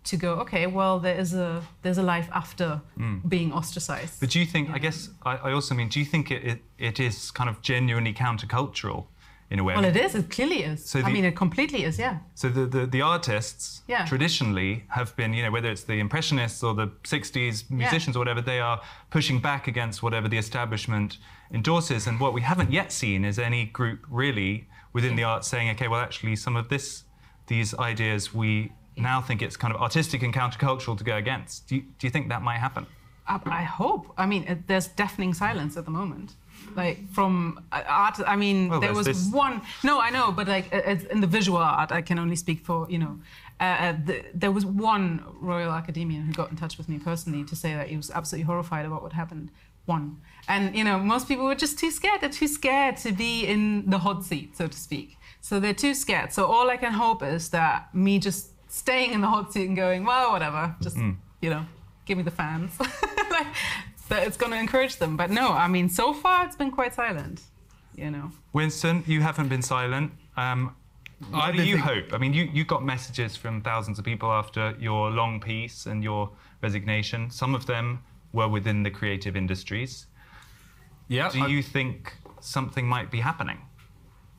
to go, okay, well, there is a, there's a life after mm. being ostracized. But do you think, yeah. I guess, I, I also mean, do you think it, it, it is kind of genuinely countercultural? In a way. Well, it is. It clearly is. So the, I mean, it completely is, yeah. So the, the, the artists yeah. traditionally have been, you know, whether it's the Impressionists or the sixties musicians yeah. or whatever, they are pushing back against whatever the establishment endorses. And what we haven't yet seen is any group really within yeah. the arts saying, okay, well, actually, some of this, these ideas, we yeah. now think it's kind of artistic and countercultural to go against. Do you, do you think that might happen? I, I hope. I mean, it, there's deafening silence at the moment. Like from art, I mean, well, there was this. one. No, I know, but like in the visual art, I can only speak for, you know, uh, the, there was one Royal Academician who got in touch with me personally to say that he was absolutely horrified about what happened. One. And, you know, most people were just too scared. They're too scared to be in the hot seat, so to speak. So they're too scared. So all I can hope is that me just staying in the hot seat and going, well, whatever, just, mm. you know, give me the fans. Like, that it's going to encourage them. But no, I mean, so far it's been quite silent, you know. Winston, you haven't been silent. Um, what do you hope? I mean, you, you got messages from thousands of people after your long piece and your resignation. Some of them were within the creative industries. Yeah. Do you think something might be happening?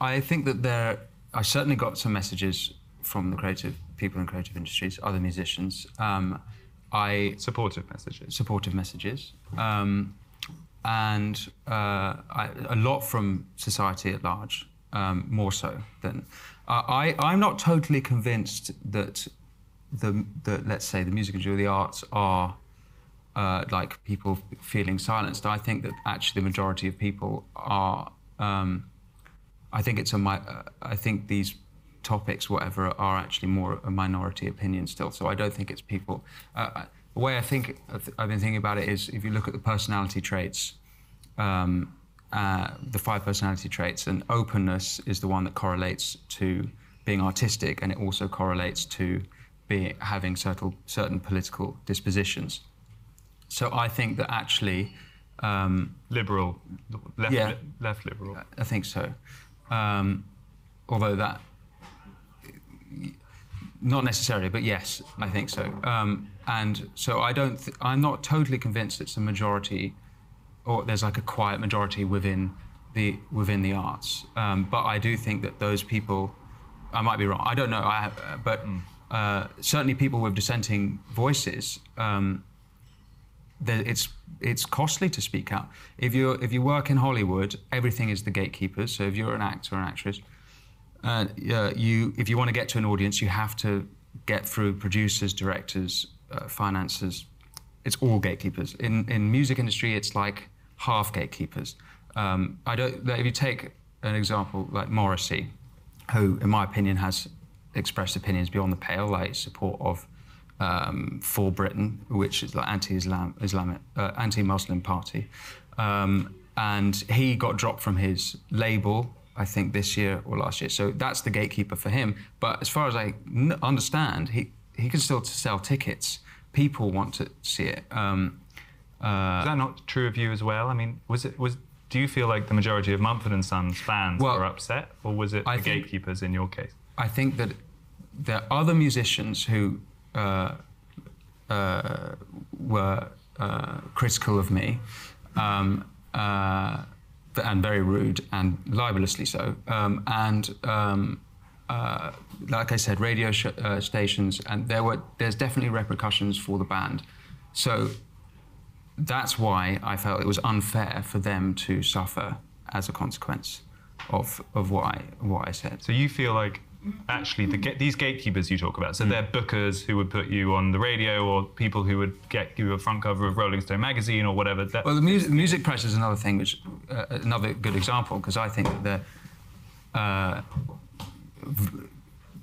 I think that there... I certainly got some messages from the creative people in creative industries, other musicians. Um, I supportive messages. Supportive messages, um, and uh, I, a lot from society at large, um, more so than uh, I. I'm not totally convinced that the, the let's say the music and the arts are uh, like people feeling silenced. I think that actually the majority of people are. Um, I think it's a my. Uh, I think these. topics, whatever, are actually more a minority opinion still. So I don't think it's people. Uh, the way I think I've been thinking about it is, if you look at the personality traits, um, uh, the five personality traits, and openness is the one that correlates to being artistic, and it also correlates to being having certain certain political dispositions. So I think that actually, um, liberal, left, yeah, left liberal. I think so. Um, although that. Not necessarily, but yes, I think so. Um, and so I don't. Th I'm not totally convinced it's a majority, or there's like a quiet majority within the within the arts. Um, but I do think that those people. I might be wrong. I don't know. I have, but uh, certainly people with dissenting voices. Um, it's it's costly to speak out. If you if you work in Hollywood, everything is the gatekeepers. So if you're an actor or an actress. Uh, you, if you want to get to an audience, you have to get through producers, directors, uh, financiers. It's all gatekeepers. In in music industry, it's like half gatekeepers. Um, I don't. If you take an example like Morrissey, who, in my opinion, has expressed opinions beyond the pale, like support of um, For Britain, which is like anti-Islam, Islamic, uh, anti-Muslim party, um, and he got dropped from his label. I think this year or last year. So that's the gatekeeper for him. But as far as I n understand, he, he can still sell tickets. People want to see it. Um, uh, Is that not true of you as well? I mean, was it was? Do you feel like the majority of Mumford and Sons fans well, were upset, or was it I the think, gatekeepers in your case? I think that there are other musicians who uh, uh, were uh, critical of me. Um, uh, and very rude, and libelously so. Um, and um, uh, like I said, radio sh uh, stations, and there were there's definitely repercussions for the band. So that's why I felt it was unfair for them to suffer as a consequence of of what I what I said. So you feel like actually the, these gatekeepers you talk about, so mm. they're bookers who would put you on the radio, or people who would get you a front cover of Rolling Stone magazine or whatever. That, well, the music, music press is another thing, which uh, another good example, because I think that the, uh,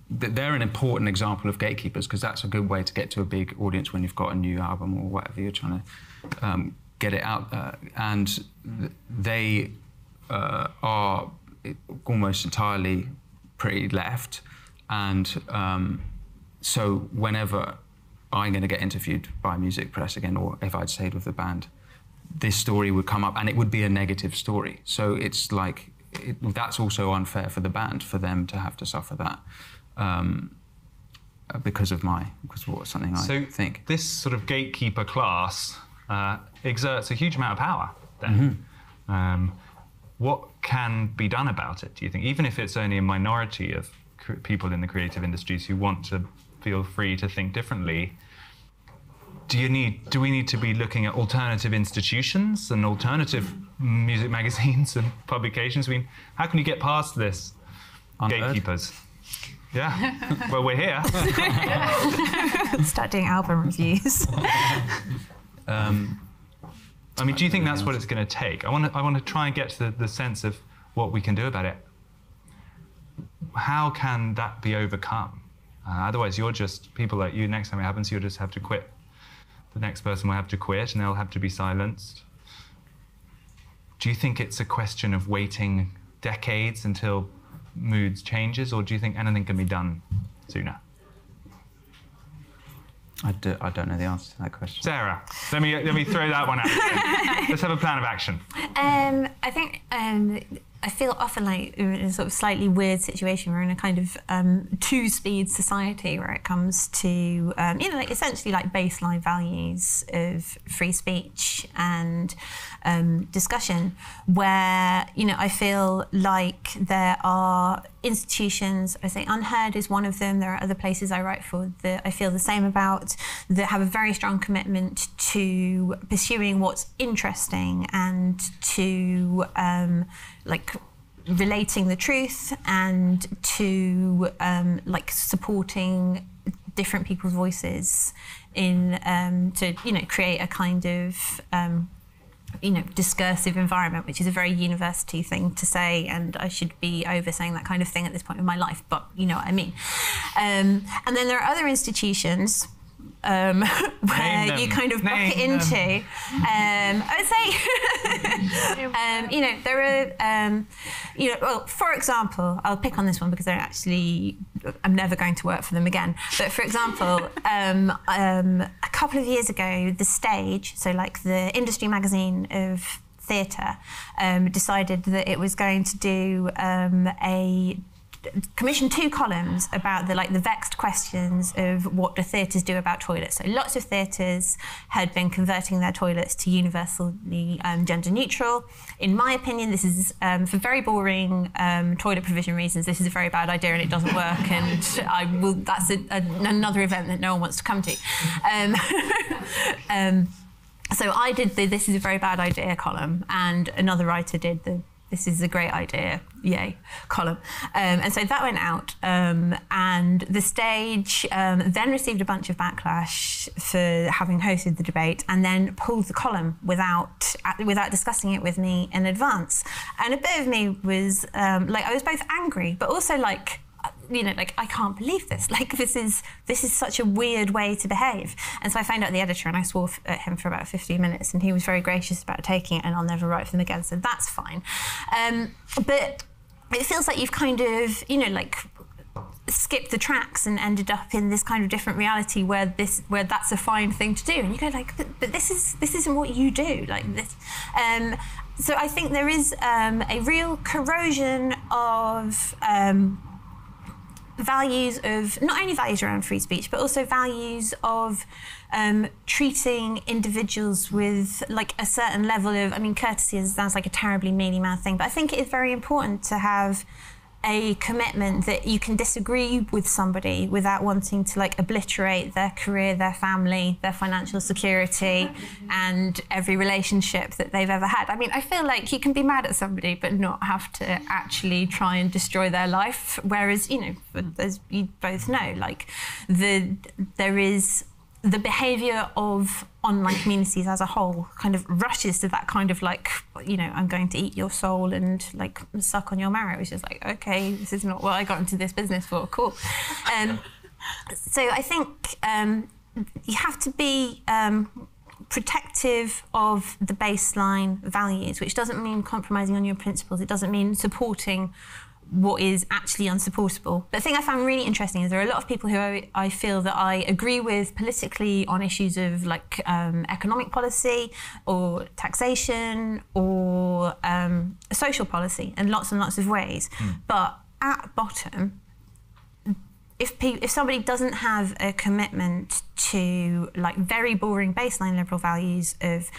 they're an important example of gatekeepers, because that's a good way to get to a big audience when you've got a new album or whatever you're trying to um, get it out there. And they uh, are almost entirely pretty left, and um, so whenever I'm going to get interviewed by music press again, or if I'd stayed with the band, this story would come up, and it would be a negative story. So it's like, it, that's also unfair for the band, for them to have to suffer that. Um, because of my, because of something I so think. This sort of gatekeeper class uh, exerts a huge amount of power then. Mm-hmm. um, what can be done about it, do you think? Even if it's only a minority of cr people in the creative industries who want to feel free to think differently, do you need, do we need to be looking at alternative institutions and alternative music magazines and publications? I mean, how can you get past this? Unheard. Gatekeepers? Yeah, well, we're here. Start doing album reviews. um, I mean, do you think that's what it's going to take? I want to I want to try and get to the, the sense of what we can do about it. How can that be overcome? Uh, otherwise, you're just, people like you, next time it happens, you'll just have to quit. The next person will have to quit, and they'll have to be silenced. Do you think it's a question of waiting decades until moods changes, or do you think anything can be done sooner? I, do, I don't know the answer to that question. Sarah, let me let me throw that one out. Let's have a plan of action. Um, I think um, I feel often like we're in a sort of slightly weird situation. We're in a kind of um, two-speed society where it comes to um, you know, like essentially like baseline values of free speech and um, discussion. Where, you know, I feel like there are institutions, I think UnHerd is one of them, there are other places I write for that I feel the same about, that have a very strong commitment to pursuing what's interesting and to um, like relating the truth and to um, like supporting different people's voices in um, to, you know, create a kind of um, you know, discursive environment, which is a very university thing to say, and I should be over saying that kind of thing at this point in my life, but you know what I mean. Um, and then there are other institutions um, where you kind of bucket into. Um, I would say, um, you know, there are, um, you know, well, for example, I'll pick on this one because they're actually, I'm never going to work for them again. But for example, um, um, a couple of years ago, The Stage, so like the industry magazine of theatre, um, decided that it was going to do um, a commissioned two columns about the like the vexed questions of what do theatres do about toilets. So lots of theatres had been converting their toilets to universally um, gender neutral. In my opinion, this is um, for very boring um, toilet provision reasons. This is a very bad idea and it doesn't work. And I will. That's a, a, another event that no one wants to come to. Um, um, so I did the "This is a very bad idea" column, and another writer did the "This is a great idea, yay" column. Um, and so that went out, um, and The Stage um, then received a bunch of backlash for having hosted the debate, and then pulled the column without without discussing it with me in advance. And a bit of me was um, like, I was both angry, but also like, you know, like, I can't believe this. Like, this is this is such a weird way to behave. And so I found out the editor, and I swore f at him for about fifteen minutes, and he was very gracious about taking it, and I'll never write for them again, so that's fine. Um, but it feels like you've kind of, you know, like, skipped the tracks and ended up in this kind of different reality where this where that's a fine thing to do, and you go like, but, but this is this isn't what you do, like this. Um, so I think there is um, a real corrosion of Um, values of, not only values around free speech, but also values of um, treating individuals with like a certain level of, I mean, courtesy sounds like a terribly mealy-mouthed thing, but I think it is very important to have a commitment that you can disagree with somebody without wanting to like obliterate their career, their family, their financial security, and every relationship that they've ever had. I mean, I feel like you can be mad at somebody but not have to actually try and destroy their life. Whereas, you know, as you both know, like the there is the behaviour of online communities as a whole kind of rushes to that kind of like, you know, I'm going to eat your soul and like suck on your marrow. It's just like, okay, this is not what I got into this business for, cool. Um, so I think um, you have to be um, protective of the baseline values, which doesn't mean compromising on your principles. It doesn't mean supporting what is actually unsupportable. But the thing I found really interesting is there are a lot of people who I, I feel that I agree with politically on issues of like um, economic policy or taxation or um, social policy in lots and lots of ways. Mm. But at bottom, if, pe if somebody doesn't have a commitment to like very boring baseline liberal values of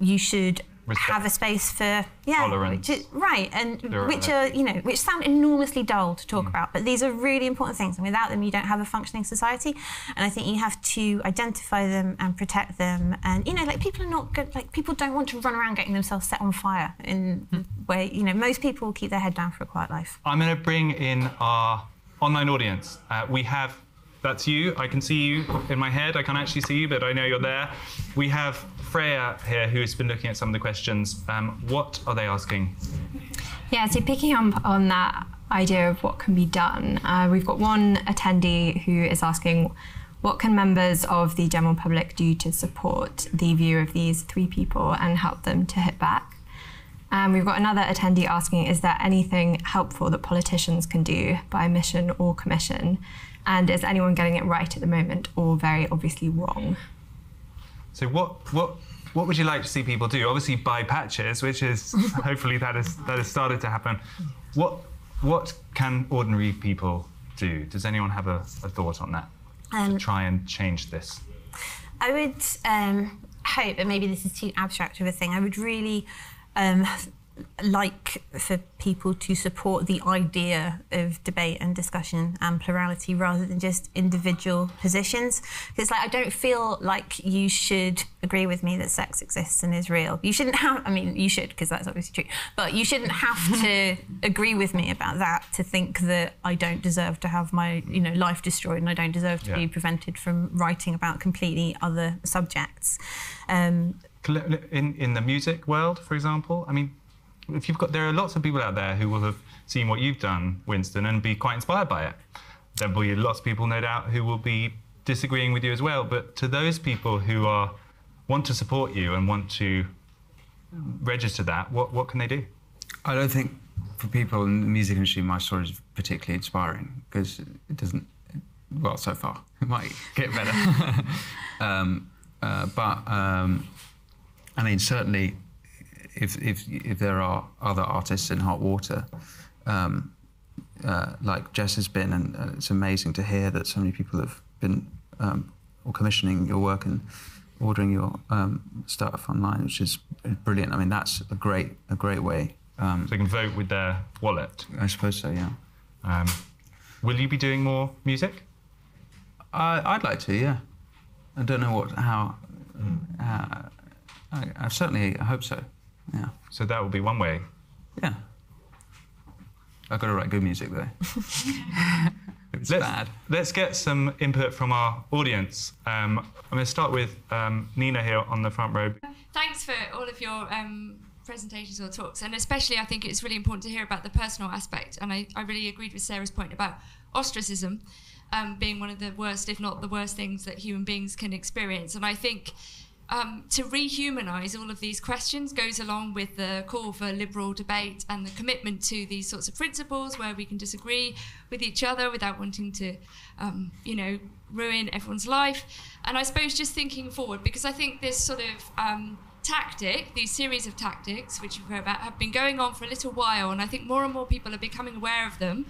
you should respect. Have a space for yeah, tolerance, which is, right, and tolerance. Which are you know which sound enormously dull to talk mm. about, but these are really important things, and without them you don't have a functioning society. And I think you have to identify them and protect them. And you know, like people are not good, like people don't want to run around getting themselves set on fire in mm. where you know most people will keep their head down for a quiet life. I'm going to bring in our online audience. Uh, we have. That's you. I can see you in my head. I can't actually see you, but I know you're there. We have Freya here, who has been looking at some of the questions. Um, what are they asking? Yeah, so picking up on that idea of what can be done, uh, we've got one attendee who is asking, what can members of the general public do to support the view of these three people and help them to hit back? And um, we've got another attendee asking, is there anything helpful that politicians can do by mission or commission? And is anyone getting it right at the moment, or very obviously wrong? So what what what would you like to see people do? Obviously buy patches, which is hopefully that is that has started to happen. What what can ordinary people do? Does anyone have a, a thought on that um, to try and change this? I would um, hope, and maybe this is too abstract of a thing. I would really. Um, like for people to support the idea of debate and discussion and plurality rather than just individual positions. It's like, I don't feel like you should agree with me that sex exists and is real. You shouldn't have, I mean, you should, because that's obviously true, but you shouldn't have to agree with me about that to think that I don't deserve to have my, you know, life destroyed and I don't deserve to yeah. be prevented from writing about completely other subjects. Um, in, in the music world, for example, I mean, if you've got, there are lots of people out there who will have seen what you've done, Winston, and be quite inspired by it. There will be lots of people, no doubt, who will be disagreeing with you as well. But to those people who are want to support you and want to register that, what what can they do? I don't think for people in the music industry, my story is particularly inspiring because it doesn't. Well, so far it might get better, um, uh, but um, I mean certainly. If, if, if there are other artists in hot water, um, uh, like Jess has been, and uh, it's amazing to hear that so many people have been um, or commissioning your work and ordering your um, stuff online, which is brilliant. I mean, that's a great, a great way. Um, so they can vote with their wallet? I suppose so, yeah. Um, will you be doing more music? I, I'd like to, yeah. I don't know what, how, mm. uh, I, I certainly I hope so. Yeah. So that would be one way. Yeah. I've got to write good music though. It's let's, bad. Let's get some input from our audience. Um, I'm going to start with um, Nina here on the front row. Thanks for all of your um, presentations or talks, and especially I think it's really important to hear about the personal aspect. And I, I really agreed with Sarah's point about ostracism um, being one of the worst, if not the worst, things that human beings can experience. And I think. Um, to rehumanize all of these questions goes along with the call for liberal debate and the commitment to these sorts of principles where we can disagree with each other without wanting to, um, you know, ruin everyone's life. And I suppose just thinking forward, because I think this sort of um, tactic, these series of tactics, which you've heard about, have been going on for a little while, and I think more and more people are becoming aware of them.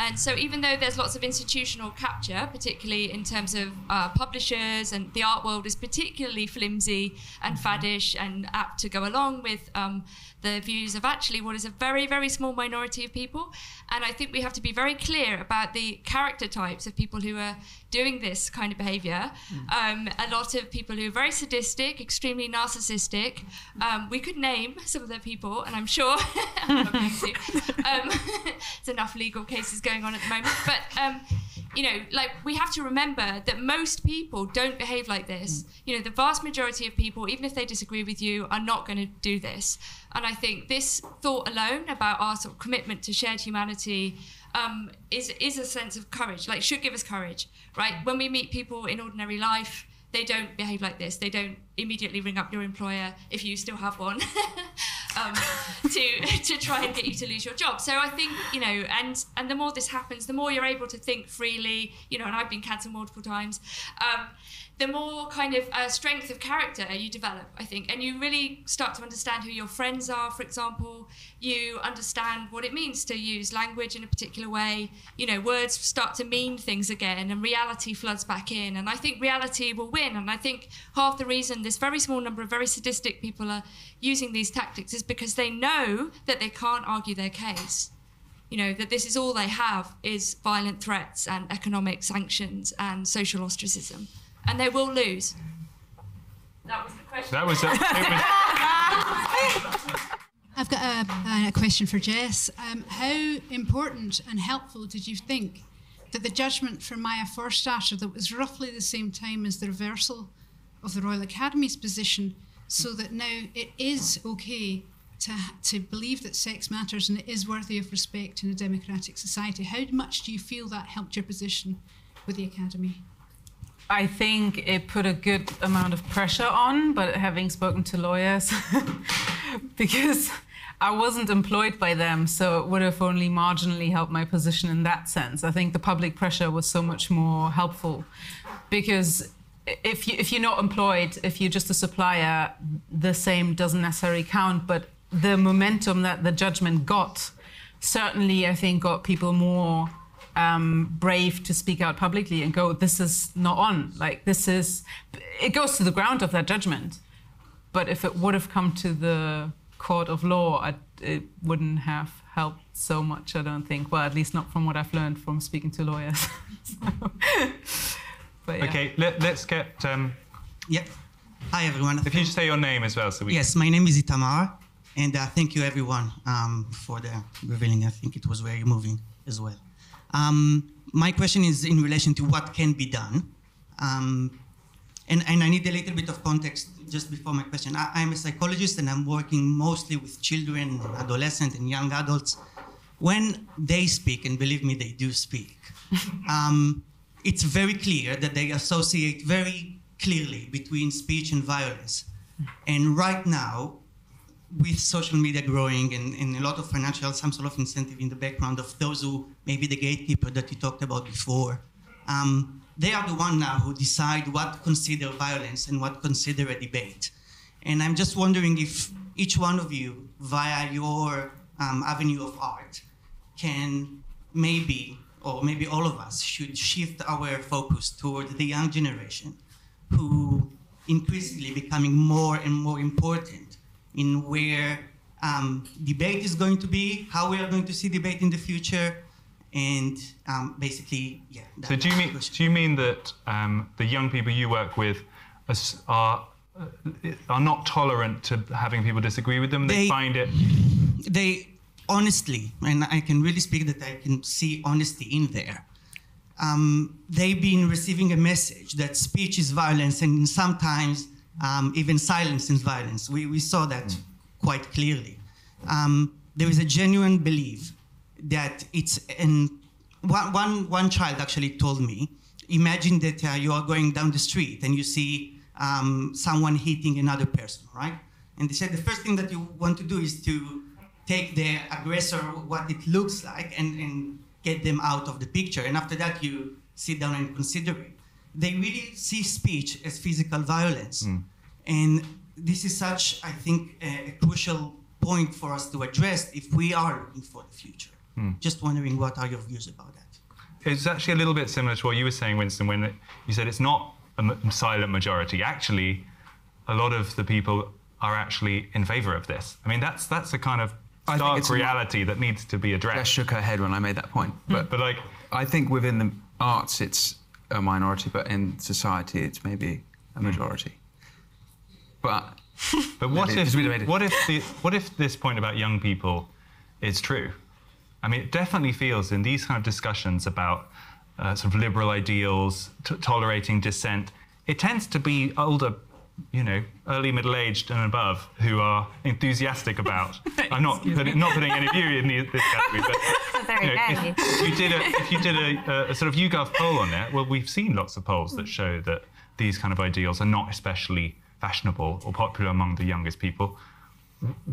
And so even though there's lots of institutional capture, particularly in terms of uh, publishers, and the art world is particularly flimsy and faddish and apt to go along with um, the views of actually what is a very, very small minority of people. And I think we have to be very clear about the character types of people who are doing this kind of behavior. Mm. Um, a lot of people who are very sadistic, extremely narcissistic. Um, we could name some of the people, and I'm sure I'm not going to. Um, there's enough legal cases going on at the moment. But, um, you know, like, we have to remember that most people don't behave like this. Mm. You know, the vast majority of people, even if they disagree with you, are not going to do this. And I think this thought alone about our sort of commitment to shared humanity um, is, is a sense of courage, like should give us courage, right? When we meet people in ordinary life, they don't behave like this. They don't immediately ring up your employer, if you still have one, um, to to try and get you to lose your job. So I think, you know, and and the more this happens, the more you're able to think freely, you know, and I've been cancelled multiple times, um, the more kind of uh, strength of character you develop, I think. And you really start to understand who your friends are, for example. You understand what it means to use language in a particular way. You know, words start to mean things again, and reality floods back in. And I think reality will win. And I think half the reason this very small number of very sadistic people are using these tactics is because they know that they can't argue their case. You know, that this is all they have is violent threats and economic sanctions and social ostracism. And they will lose. That was the question. That was it. I've got a, a question for Jess. Um, how important and helpful did you think that the judgment for Maya Forstater, that was roughly the same time as the reversal of the Royal Academy's position, so that now it is okay to, to believe that sex matters and it is worthy of respect in a democratic society? How much do you feel that helped your position with the Academy? I think it put a good amount of pressure on, but having spoken to lawyers, because I wasn't employed by them, so it would have only marginally helped my position in that sense. I think the public pressure was so much more helpful, because if, you, if you're not employed, if you're just a supplier, the same doesn't necessarily count, but the momentum that the judgment got certainly, I think, got people more Um, brave to speak out publicly and go, this is not on. Like, this is, it goes to the ground of that judgment. But if it would have come to the court of law, I, it wouldn't have helped so much, I don't think. Well, at least not from what I've learned from speaking to lawyers. So, but yeah. Okay, let, let's get. Um, yeah. Hi, everyone. If you say your name as well, so we. Yes, my name is Itamar, and uh, thank you, everyone, um, for the revealing. I think it was very moving as well. Um, my question is in relation to what can be done. Um, and, and I need a little bit of context just before my question. I, I'm a psychologist and I'm working mostly with children, adolescents and young adults. When they speak, and believe me, they do speak, um, it's very clear that they associate very clearly between speech and violence. And right now, with social media growing and, and a lot of financial, some sort of incentive in the background of those who maybe the gatekeeper that you talked about before, um, they are the one now who decide what consider violence and what consider a debate. And I'm just wondering if each one of you, via your um, avenue of art, can maybe, or maybe all of us, should shift our focus toward the young generation, who increasingly becoming more and more important in where um, debate is going to be, how we are going to see debate in the future, and um, basically, yeah. That, so do you mean question. do you mean that um, the young people you work with are are not tolerant to having people disagree with them? They, they find it. They honestly, and I can really speak that I can see honesty in there. Um, they've been receiving a message that speech is violence, and sometimes. Um, even silence is violence. We, we saw that quite clearly. Um, there is a genuine belief that it's... And one, one, one child actually told me, imagine that uh, you are going down the street and you see um, someone hitting another person, right? And they said the first thing that you want to do is to take the aggressor, what it looks like, and, and get them out of the picture. And after that, you sit down and consider it. They really see speech as physical violence. Mm. And this is such, I think, a, a crucial point for us to address if we are looking for the future. Hmm. Just wondering, what are your views about that? It's actually a little bit similar to what you were saying, Winston, when you said it's not a silent majority. Actually, a lot of the people are actually in favour of this. I mean, that's that's a kind of stark reality that needs to be addressed. I shook her head when I made that point. But, but like, I think within the arts, it's a minority, but in society, it's maybe a majority. But but what if what if the, what if this point about young people is true? I mean, it definitely feels in these kind of discussions about uh, sort of liberal ideals, t tolerating dissent, it tends to be older, you know, early middle-aged and above who are enthusiastic about. I'm not putting, not putting any of you in the, this category, but very you know, if, if you did, a, if you did a, a sort of YouGov poll on it, well, we've seen lots of polls that show that these kind of ideals are not especially fashionable or popular among the youngest people.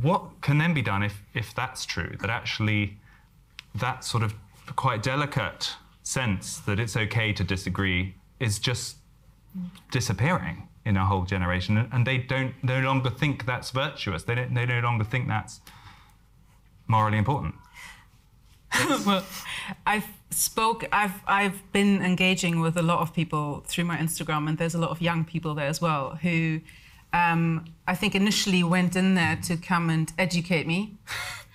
What can then be done if, if that's true, that actually that sort of quite delicate sense that it's okay to disagree is just disappearing in a whole generation, and they don't no longer think that's virtuous. They don't. They no longer think that's morally important. Well, I've spoke. I've I've been engaging with a lot of people through my Instagram, and there's a lot of young people there as well who um, I think initially went in there to come and educate me.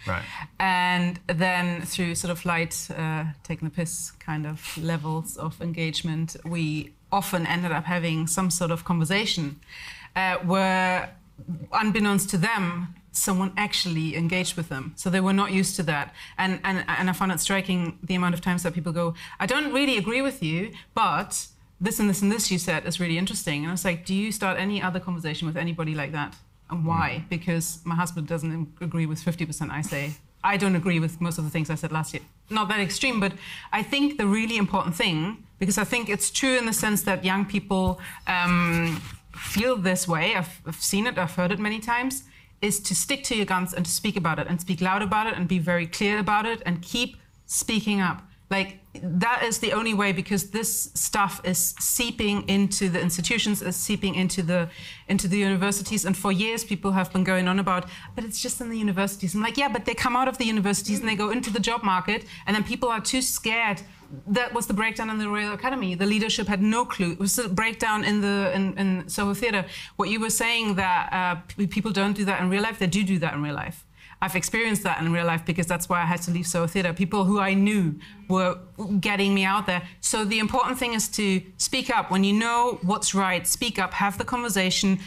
Right. And then through sort of light, uh, taking the piss kind of levels of engagement, we often ended up having some sort of conversation uh, where, unbeknownst to them, someone actually engaged with them. So they were not used to that. And, and, and I found it striking the amount of times that people go, I don't really agree with you, but this and this and this you said is really interesting. And I was like, do you start any other conversation with anybody like that? And why? Because my husband doesn't agree with fifty percent I say. I don't agree with most of the things I said last year. Not that extreme, but I think the really important thing, because I think it's true in the sense that young people um, feel this way, I've, I've seen it, I've heard it many times, is to stick to your guns and to speak about it and speak loud about it and be very clear about it and keep speaking up. Like, that is the only way, because this stuff is seeping into the institutions, is seeping into the into the universities. And for years, people have been going on about, but it's just in the universities. I'm like, yeah, but they come out of the universities and they go into the job market, and then people are too scared. That was the breakdown in the Royal Academy. The leadership had no clue. It was the breakdown in the in, in Soho Theatre. What you were saying, that uh, people don't do that in real life, they do do that in real life. I've experienced that in real life, because that's why I had to leave Soho Theatre. People who I knew were getting me out there. So the important thing is to speak up. When you know what's right, speak up, have the conversation,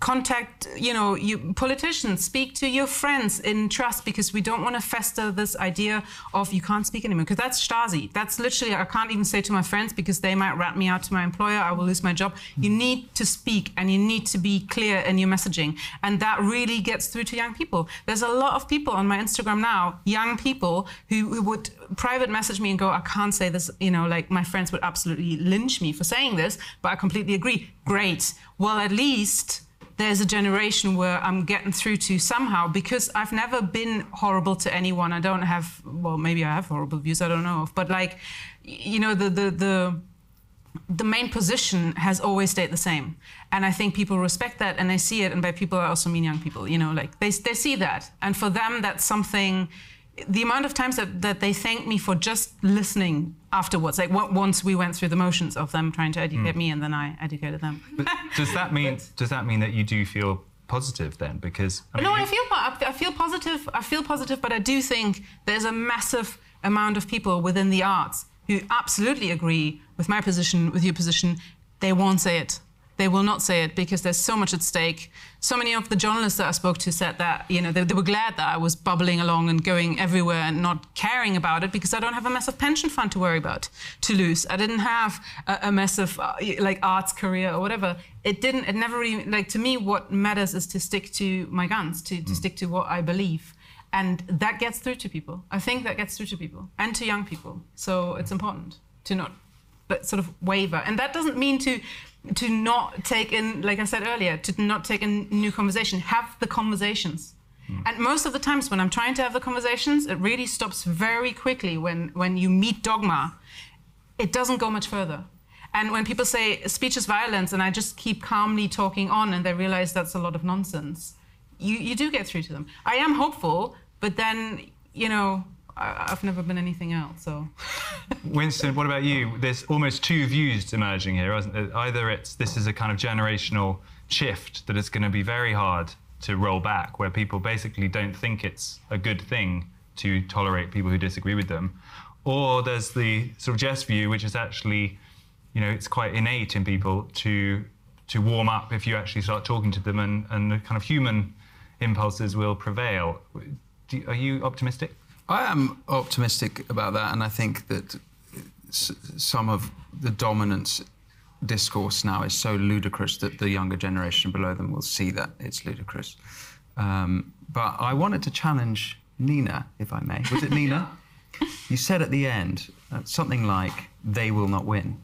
contact, you know, you, politicians, speak to your friends in trust, because we don't want to fester this idea of you can't speak anymore, because that's Stasi. That's literally, I can't even say to my friends because they might rat me out to my employer, I will lose my job. You need to speak and you need to be clear in your messaging. And that really gets through to young people. There's a A lot of people on my Instagram now, young people, who, who would private message me and go, I can't say this, you know, like my friends would absolutely lynch me for saying this, but I completely agree. Great. Well, at least there's a generation where I'm getting through to somehow, because I've never been horrible to anyone. I don't have, well, maybe I have horrible views, I don't know, but like, you know, the, the, the, the main position has always stayed the same. And I think people respect that and they see it. And by people, I also mean young people, you know, like they, they see that. And for them, that's something, the amount of times that, that they thank me for just listening afterwards, like what, once we went through the motions of them trying to educate mm. me and then I educated them. But does that mean, but, does that mean that you do feel positive then? Because I mean, no, I feel, I feel positive. I feel positive, but I do think there's a massive amount of people within the arts who absolutely agree with my position, with your position. They won't say it. They will not say it, because there's so much at stake. So many of the journalists that I spoke to said that, you know, they, they were glad that I was bubbling along and going everywhere and not caring about it, because I don't have a massive pension fund to worry about, to lose. I didn't have a, a massive, uh, like, arts career or whatever. It didn't, it never really, like, to me, what matters is to stick to my guns, to, to mm. stick to what I believe. And that gets through to people. I think that gets through to people and to young people. So it's important to not but sort of waver. And that doesn't mean to to not take in, like I said earlier, to not take in new conversation. Have the conversations. Mm. And most of the times when I'm trying to have the conversations, it really stops very quickly when, when you meet dogma. It doesn't go much further. And when people say speech is violence and I just keep calmly talking on and they realize that's a lot of nonsense, You, you do get through to them. I am hopeful, but then, you know, I, I've never been anything else, so... Winston, what about you? There's almost two views emerging here, isn't there? Either it's this is a kind of generational shift that it's going to be very hard to roll back, where people basically don't think it's a good thing to tolerate people who disagree with them. Or there's the sort of Jess view, which is actually, you know, it's quite innate in people to to warm up if you actually start talking to them, and, and the kind of human impulses will prevail. Do, are you optimistic? I am optimistic about that, and I think that some of the dominant discourse now is so ludicrous that the younger generation below them will see that it's ludicrous. Um, but I wanted to challenge Nina, if I may. Was it Nina? You said at the end uh, something like, they will not win.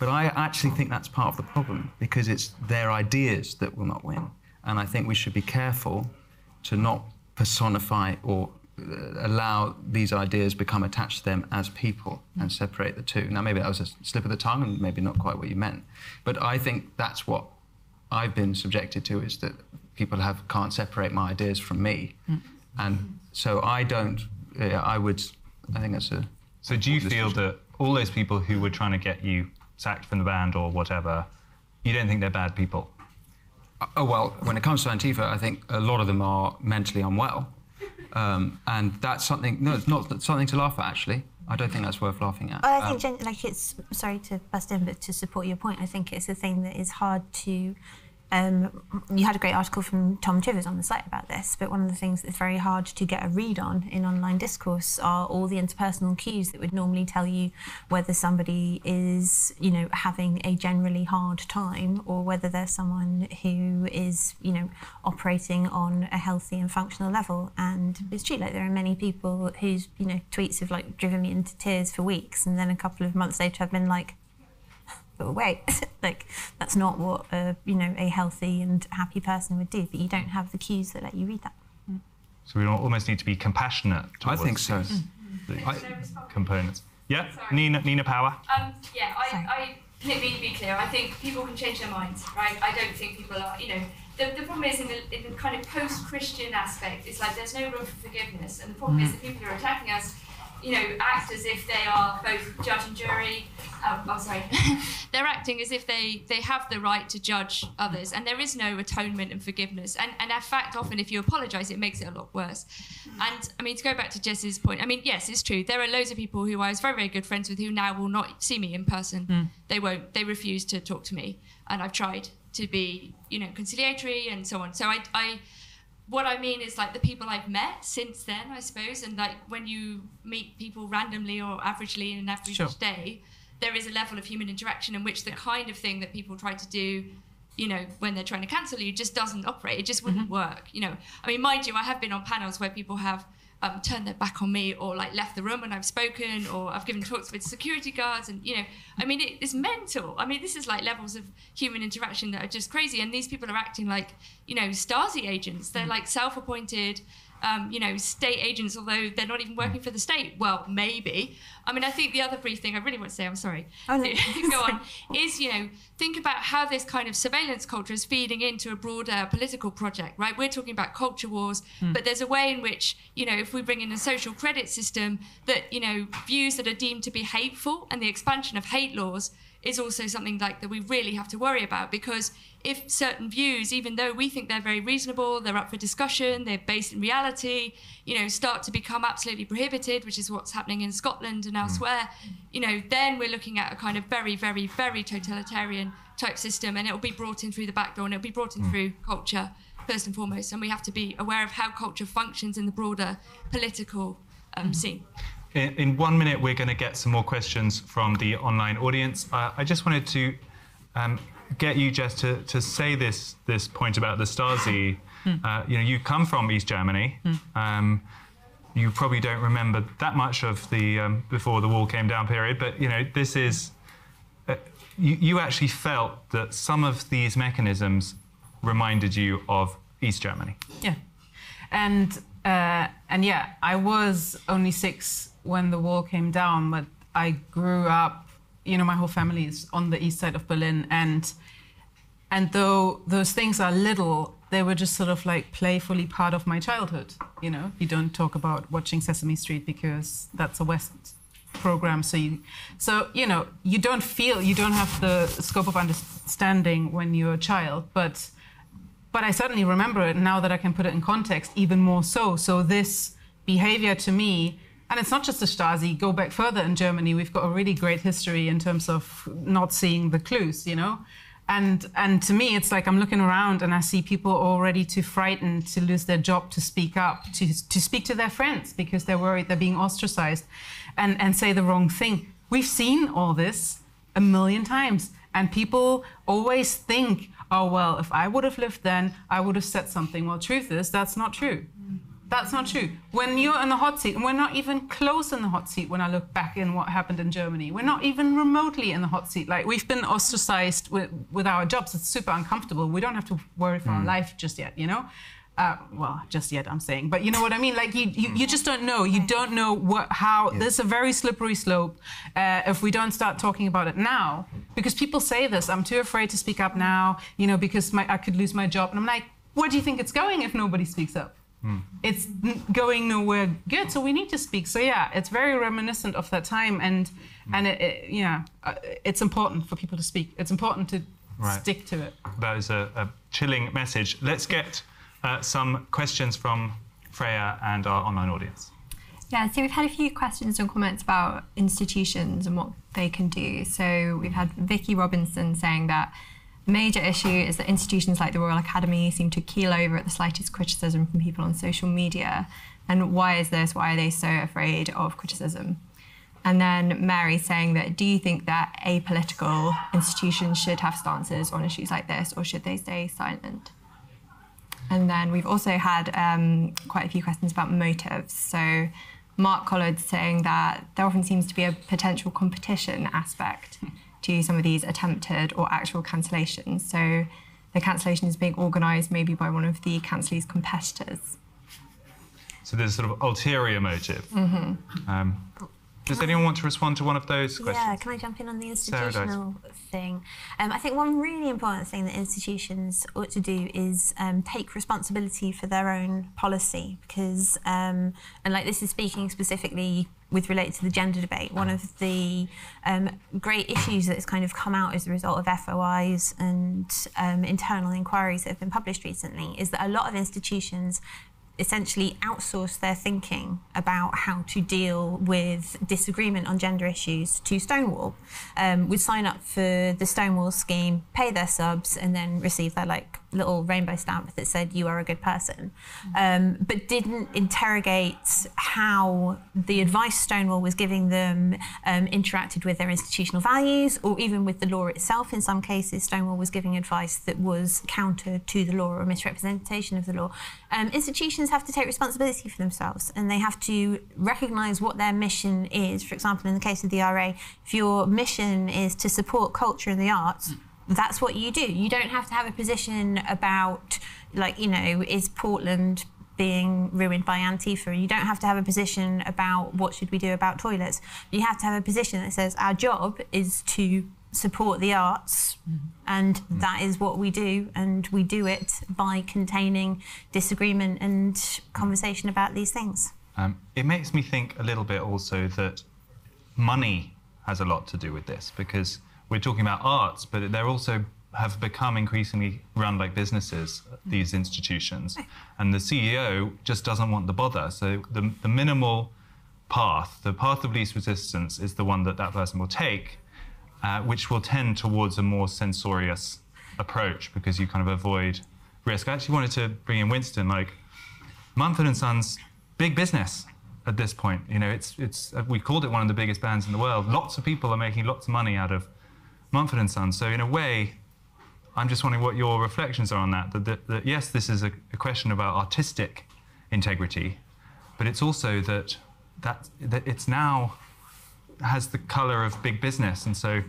But I actually think that's part of the problem, because it's their ideas that will not win. And I think we should be careful to not personify or allow these ideas become attached to them as people and separate the two. Now, maybe that was a slip of the tongue and maybe not quite what you meant. But I think that's what I've been subjected to, is that people have, can't separate my ideas from me. Mm. And so I don't, uh, I would, I think that's a... So do you feel that all those people who were trying to get you sacked from the band or whatever, you don't think they're bad people? Oh, well, when it comes to Antifa, I think a lot of them are mentally unwell. Um, and that's something, no, it's not it's something to laugh at, actually. I don't think that's worth laughing at. Oh, I think, um, gen like, it's, sorry to bust in, but to support your point, I think it's a thing that is hard to, um, you had a great article from Tom Chivers on the site about this, but one of the things that's very hard to get a read on in online discourse are all the interpersonal cues that would normally tell you whether somebody is, you know, having a generally hard time, or whether they're someone who is, you know, operating on a healthy and functional level. And it's true, like, there are many people whose, you know, tweets have, like, driven me into tears for weeks, and then a couple of months later I've been like, but wait, like, that's not what a, you know, a healthy and happy person would do. But you don't have the cues that let you read that. Mm. So we almost need to be compassionate towards I think so. Mm-hmm. the I, components. Yeah, Sorry. Nina, Nina Power. Um, yeah, I, I let me be clear. I think people can change their minds, right? I don't think people are, you know, the, the problem is in the, in the kind of post-Christian aspect. It's like there's no room for forgiveness, and the problem mm. is that people who are attacking us, you know, act as if they are both judge and jury. Um, oh, sorry. They're acting as if they, they have the right to judge others, and there is no atonement and forgiveness. And, and in fact, often if you apologise, it makes it a lot worse. And, I mean, to go back to Jess's point, I mean, yes, it's true. There are loads of people who I was very, very good friends with who now will not see me in person. Mm. They won't. They refuse to talk to me. And I've tried to be, you know, conciliatory and so on. So I... I What I mean is, like, the people I've met since then, I suppose, and, like, when you meet people randomly or averagely in an average sure. day, there is a level of human interaction in which the yeah. kind of thing that people try to do, you know, when they're trying to cancel you, just doesn't operate. It just wouldn't mm-hmm. work, you know. I mean, mind you, I have been on panels where people have um, turned their back on me, or, like, left the room when I've spoken, or I've given talks with security guards, and, you know, I mean, it, it's mental. I mean, this is, like, levels of human interaction that are just crazy, and these people are acting like, you know, Stasi agents. They're, like, self-appointed, um, you know, state agents, although they're not even working for the state. Well, maybe. I mean, I think the other brief thing I really want to say, I'm sorry, oh, no. go on, is, you know, think about how this kind of surveillance culture is feeding into a broader political project, right? We're talking about culture wars, mm. but there's a way in which, you know, if we bring in a social credit system that, you know, views that are deemed to be hateful, and the expansion of hate laws is also something like that we really have to worry about, because if certain views, even though we think they're very reasonable, they're up for discussion, they're based in reality, you know, start to become absolutely prohibited, which is what's happening in Scotland and elsewhere, you know, then we're looking at a kind of very, very, very totalitarian type system, and it'll be brought in through the back door, and it'll be brought in mm. through culture, first and foremost, and we have to be aware of how culture functions in the broader political um, scene. In one minute, we're going to get some more questions from the online audience. Uh, I just wanted to um, get you, Jess, to, to say this this point about the Stasi. Mm. Uh, you know, you come from East Germany. Mm. Um, you probably don't remember that much of the um, before the wall came down period, but, you know, this is... Uh, you, you actually felt that some of these mechanisms reminded you of East Germany. Yeah. And, uh, and yeah, I was only six... when the wall came down, but I grew up, you know, my whole family is on the east side of Berlin, and and though those things are little, they were just sort of like playfully part of my childhood. You know, you don't talk about watching Sesame Street because that's a West program. So you, so you know, you don't feel, you don't have the scope of understanding when you're a child. But, but I certainly remember it now that I can put it in context, even more so. So this behavior to me, and it's not just the Stasi. Go back further in Germany, we've got a really great history in terms of not seeing the clues. You know. And, and to me, it's like I'm looking around and I see people already too frightened to lose their job, to speak up, to, to speak to their friends because they're worried they're being ostracized and, and say the wrong thing. We've seen all this a million times. And people always think, oh, well, if I would have lived then, I would have said something. Well, truth is, that's not true. That's not true. When you're in the hot seat, and we're not even close in the hot seat when I look back in what happened in Germany. We're not even remotely in the hot seat. Like, we've been ostracized with, with our jobs. It's super uncomfortable. We don't have to worry for mm. our life just yet, you know? Uh, well, just yet, I'm saying. But you know what I mean? Like, you, you, you just don't know. You don't know what, how. Yes. There's a very slippery slope uh, if we don't start talking about it now. Because people say this, I'm too afraid to speak up now, you know, because my, I could lose my job. And I'm like, where do you think it's going if nobody speaks up? Mm. It's going nowhere good, so we need to speak. So yeah, it's very reminiscent of that time, and mm. and it, it, yeah, it's important for people to speak. It's important to right. stick to it. That is a, a chilling message. Let's get uh, some questions from Freya and our online audience. Yeah, so we've had a few questions and comments about institutions and what they can do. So we've had Vicky Robinson saying that the major issue is that institutions like the Royal Academy seem to keel over at the slightest criticism from people on social media. And why is this? Why are they so afraid of criticism? And then Mary saying that, do you think that apolitical institutions should have stances on issues like this, or should they stay silent? And then we've also had um, quite a few questions about motives. So Mark Collard saying that there often seems to be a potential competition aspect to some of these attempted or actual cancellations. So the cancellation is being organised maybe by one of the cancellee's competitors. So there's a sort of ulterior motive. Mm-hmm. um, does can anyone I, want to respond to one of those questions? Yeah, can I jump in on the institutional thing? Um, I think one really important thing that institutions ought to do is um, take responsibility for their own policy, because, um, and like this is speaking specifically with related to the gender debate, one of the um, great issues that has kind of come out as a result of F O Is and um, internal inquiries that have been published recently is that a lot of institutions essentially outsource their thinking about how to deal with disagreement on gender issues to Stonewall. Um, would sign up for the Stonewall scheme, pay their subs, and then receive their like little rainbow stamp that said you are a good person, um, but didn't interrogate how the advice Stonewall was giving them um, interacted with their institutional values or even with the law itself. In some cases, Stonewall was giving advice that was counter to the law or misrepresentation of the law. Um, institutions have to take responsibility for themselves, and they have to recognise what their mission is. For example, in the case of the R A, if your mission is to support culture and the arts, that's what you do. You don't have to have a position about, like, you know, is Portland being ruined by Antifa? You don't have to have a position about what should we do about toilets. You have to have a position that says our job is to support the arts, mm-hmm. and mm-hmm. that is what we do, and we do it by containing disagreement and conversation about these things. Um, it makes me think a little bit also that money has a lot to do with this, because we're talking about arts, but they're also have become increasingly run like businesses, these institutions, and the C E O just doesn't want the bother. So the, the minimal path, the path of least resistance is the one that that person will take, Uh, which will tend towards a more censorious approach because you kind of avoid risk. I actually wanted to bring in Winston. Like, Mumford and Sons, big business at this point. You know, it's it's we called it one of the biggest bands in the world. Lots of people are making lots of money out of Mumford and Sons. So in a way, I'm just wondering what your reflections are on that. That, that, that yes, this is a, a question about artistic integrity, but it's also that that, that it's now has the colour of big business. And so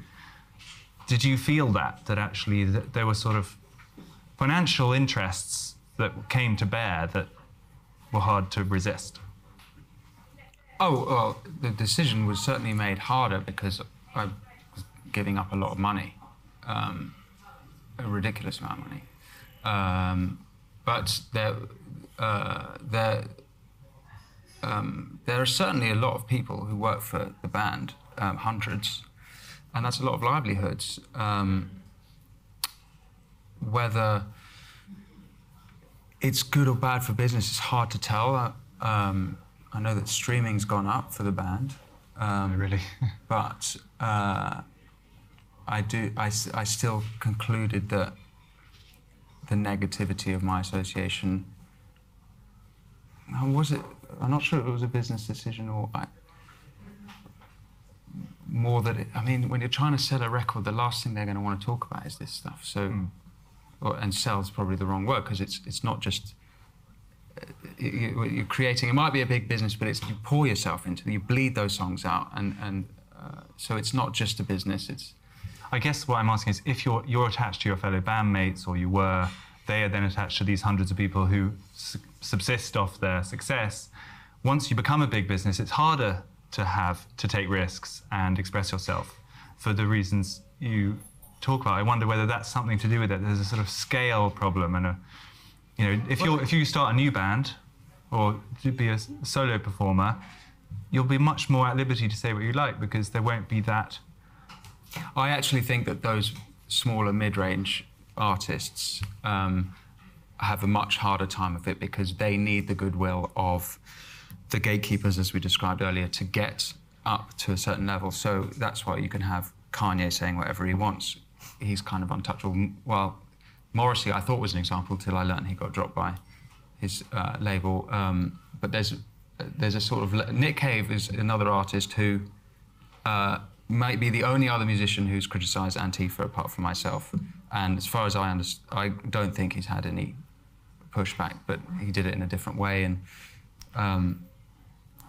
did you feel that, that actually that there were sort of financial interests that came to bear that were hard to resist? Oh, well, the decision was certainly made harder because I was giving up a lot of money, um, a ridiculous amount of money. Um, but there, uh, there, um, there are certainly a lot of people who work for the band, um, hundreds, and that's a lot of livelihoods. Um, whether it's good or bad for business, it's hard to tell. Um, I know that streaming's gone up for the band. Um, really? but uh, I do. I, I still concluded that the negativity of my association. Was it? I'm not sure if it was a business decision or I, more that. It, I mean, when you're trying to sell a record, the last thing they're going to want to talk about is this stuff. So, mm. or, and "sell's" probably the wrong word because it's it's not just. You're creating, it might be a big business, but it's you pour yourself into it, you bleed those songs out, and, and uh, so it's not just a business, it's... I guess what I'm asking is, if you're, you're attached to your fellow bandmates, or you were, they are then attached to these hundreds of people who su subsist off their success, once you become a big business, it's harder to have, to take risks and express yourself for the reasons you talk about. I wonder whether that's something to do with it. There's a sort of scale problem and a... You know, if you if you start a new band, or to be a solo performer, you'll be much more at liberty to say what you like because there won't be that. I actually think that those smaller mid-range artists um, have a much harder time of it because they need the goodwill of the gatekeepers, as we described earlier, to get up to a certain level. So that's why you can have Kanye saying whatever he wants. He's kind of untouchable. Well. Morrissey, I thought, was an example till I learned he got dropped by his uh, label. Um, but there's there's a sort of... Nick Cave is another artist who uh, might be the only other musician who's criticised Antifa apart from myself. And as far as I understand, I don't think he's had any pushback, but he did it in a different way. And um,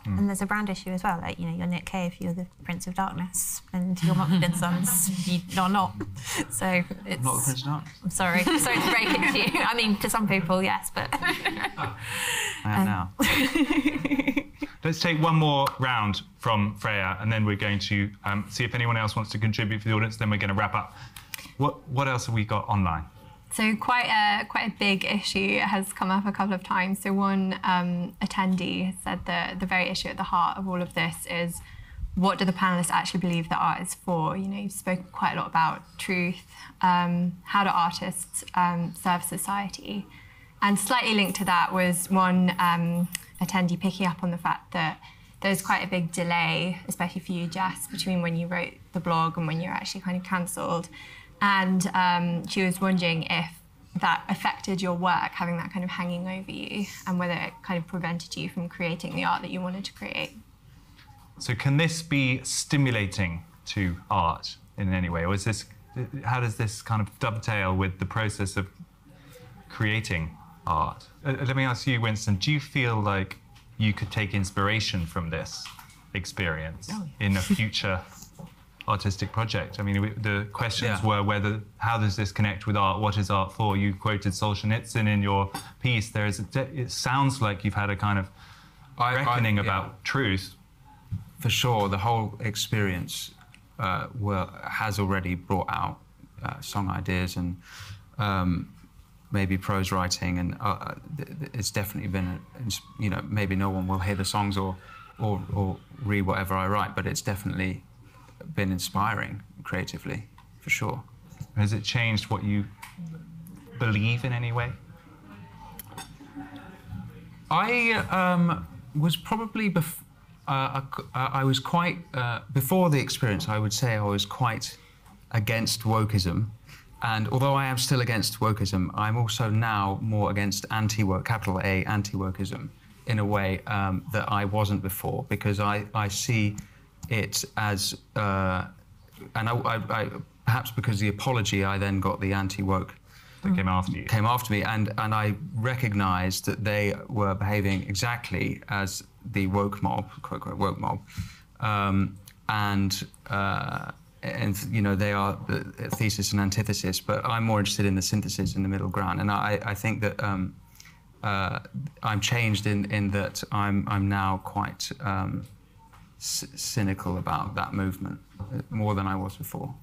and hmm. there's a brand issue as well. Like, you know, you're Nick Cave, you're the Prince of Darkness, and you're Mumford and Sons, you're not. So it's... I'm not the Prince of Darkness. I'm sorry. Sorry to break it to you. I mean, to some people, yes, but... I am now. Let's take one more round from Freya, and then we're going to um, see if anyone else wants to contribute for the audience, then we're going to wrap up. What, what else have we got online? So quite a, quite a big issue has come up a couple of times. So one um, attendee said that the very issue at the heart of all of this is what do the panellists actually believe that art is for? You know, you've spoken quite a lot about truth. Um, how do artists um, serve society? And slightly linked to that was one um, attendee picking up on the fact that there's quite a big delay, especially for you, Jess, between when you wrote the blog and when you're actually kind of cancelled. And um, she was wondering if that affected your work, having that kind of hanging over you, and whether it kind of prevented you from creating the art that you wanted to create. So can this be stimulating to art in any way? Or is this, how does this kind of dovetail with the process of creating art? Uh, let me ask you, Winston, do you feel like you could take inspiration from this experience oh, yeah. in a future artistic project? I mean, the questions yeah. were whether, how does this connect with art? What is art for? You quoted Solzhenitsyn in your piece. There is, a, it sounds like you've had a kind of I, reckoning I, yeah. about truth. For sure, the whole experience uh, were, has already brought out uh, song ideas and um, maybe prose writing, and uh, it's definitely been, a, you know, maybe no one will hear the songs or, or, or read whatever I write, but it's definitely been inspiring creatively, for sure. Has it changed what you believe in any way? I um, was probably bef uh, I, I was quite uh, before the experience. I would say I was quite against wokeism, and although I am still against wokeism, I'm also now more against anti-woke, capital A anti-wokeism, in a way um, that I wasn't before, because I I see. It as, uh, and I, I, I, perhaps because the apology, I then got the anti-woke that came after you. Came after me, and and I recognised that they were behaving exactly as the woke mob, quote quote woke mob, um, and uh, and you know they are the thesis and antithesis. But I'm more interested in the synthesis in the middle ground, and I I think that um, uh, I'm changed in in that I'm I'm now quite. Um, cynical about that movement, more than I was before.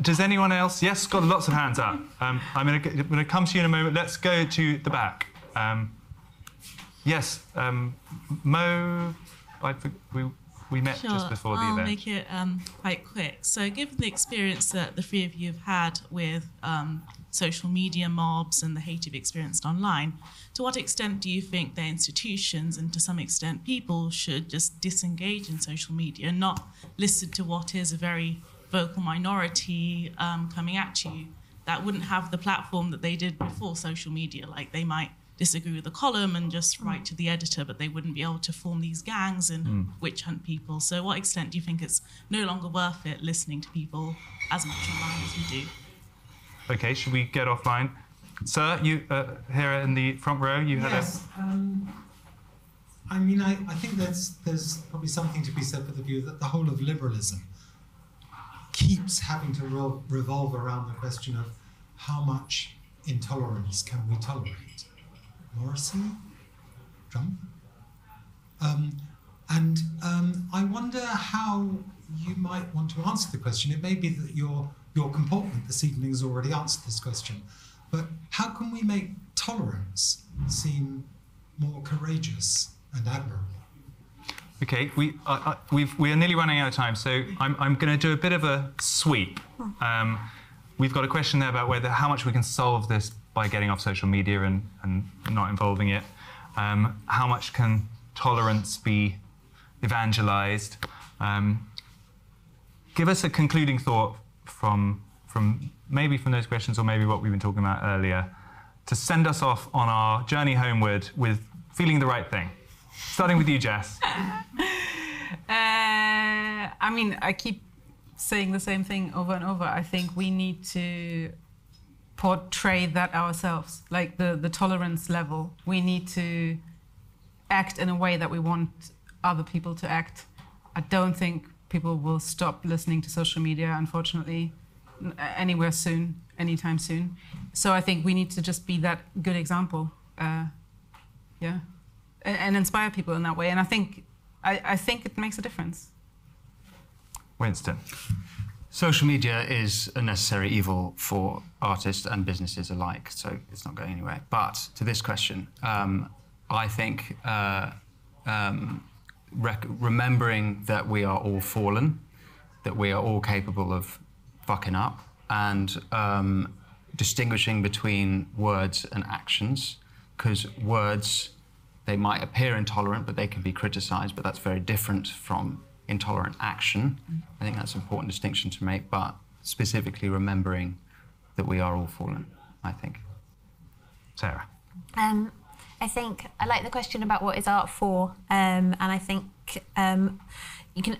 Does anyone else? Yes, got lots of hands up. Um, I'm going to come to you in a moment. Let's go to the back. Um, Yes, um, Mo, I, we, we met sure. just before I'll the event. I'll make it um, quite quick. So given the experience that the three of you have had with um, social media mobs and the hate you've experienced online, to what extent do you think that institutions and to some extent people should just disengage in social media and not listen to what is a very vocal minority um, coming at you that wouldn't have the platform that they did before social media? Like they might disagree with the column and just write to the editor, but they wouldn't be able to form these gangs and mm. witch hunt people. So what extent do you think it's no longer worth it listening to people as much online as we do? Okay, should we get offline? Sir, you uh, here in the front row, you had yes, a... Um, I mean, I, I think that's, there's probably something to be said for the view that the whole of liberalism keeps having to ro revolve around the question of how much intolerance can we tolerate? Morrissey? Trump? Um, and um, I wonder how you might want to answer the question. It may be that your, your comportment this evening has already answered this question, but how can we make tolerance seem more courageous and admirable? Okay, we, uh, we've, we're nearly running out of time, so I'm, I'm going to do a bit of a sweep. Um, we've got a question there about whether how much we can solve this by getting off social media and, and not involving it. Um, how much can tolerance be evangelized? Um, give us a concluding thought from, from maybe from those questions or maybe what we've been talking about earlier to send us off on our journey homeward with feeling the right thing. Starting with you, Jess. uh, I mean, I keep saying the same thing over and over. I think we need to portray that ourselves, like the, the tolerance level. We need to act in a way that we want other people to act. I don't think people will stop listening to social media, unfortunately, anywhere soon, anytime soon. So I think we need to just be that good example, uh, yeah, and, and inspire people in that way. And I think, I, I think it makes a difference. Winston. Social media is a necessary evil for artists and businesses alike, so it's not going anywhere. But to this question, um, I think uh, um, rec remembering that we are all fallen, that we are all capable of fucking up, and um, distinguishing between words and actions, because words, they might appear intolerant, but they can be criticised, but that's very different from intolerant action. I think that's an important distinction to make, but specifically remembering that we are all fallen, I think. Sarah. Um, I think I like the question about what is art for, um, and I think um, you can,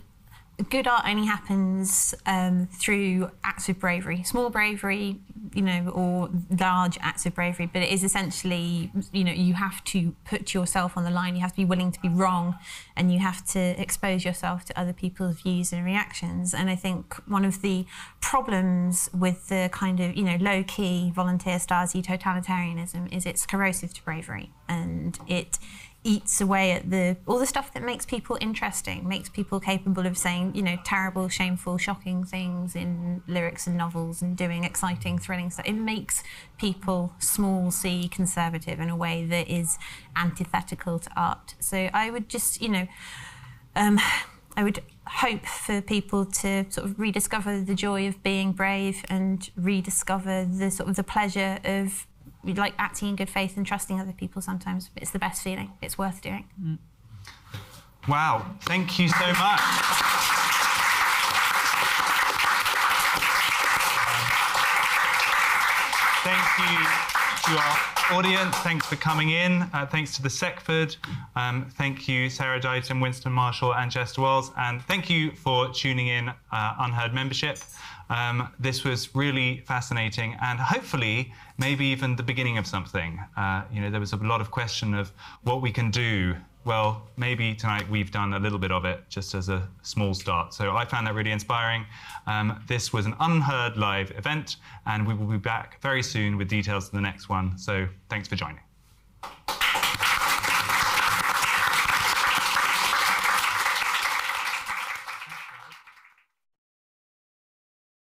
good art only happens um, through acts of bravery, small bravery, you know, or large acts of bravery, but it is essentially, you know, you have to put yourself on the line, you have to be willing to be wrong, and you have to expose yourself to other people's views and reactions. And I think one of the problems with the kind of, you know, low-key volunteer Stasi totalitarianism is it's corrosive to bravery, and it eats away at the all the stuff that makes people interesting, makes people capable of saying, you know, terrible, shameful, shocking things in lyrics and novels and doing exciting, thrilling stuff. It makes people small c conservative in a way that is antithetical to art. So I would just, you know, um, I would hope for people to sort of rediscover the joy of being brave and rediscover the sort of the pleasure of we'd like acting in good faith and trusting other people sometimes. It's the best feeling. It's worth doing. Mm. Wow. Thank you so much. um, thank you to our audience. Thanks for coming in. Uh, thanks to the Seckford. Um, thank you, Sarah Ditum, Winston Marshall and Jess de Wahls. And thank you for tuning in, uh, UnHerd membership. Um, this was really fascinating and hopefully maybe even the beginning of something. Uh, you know, there was a lot of question of what we can do. Well, maybe tonight we've done a little bit of it just as a small start. So I found that really inspiring. Um, this was an UnHerd live event and we will be back very soon with details of the next one. So thanks for joining.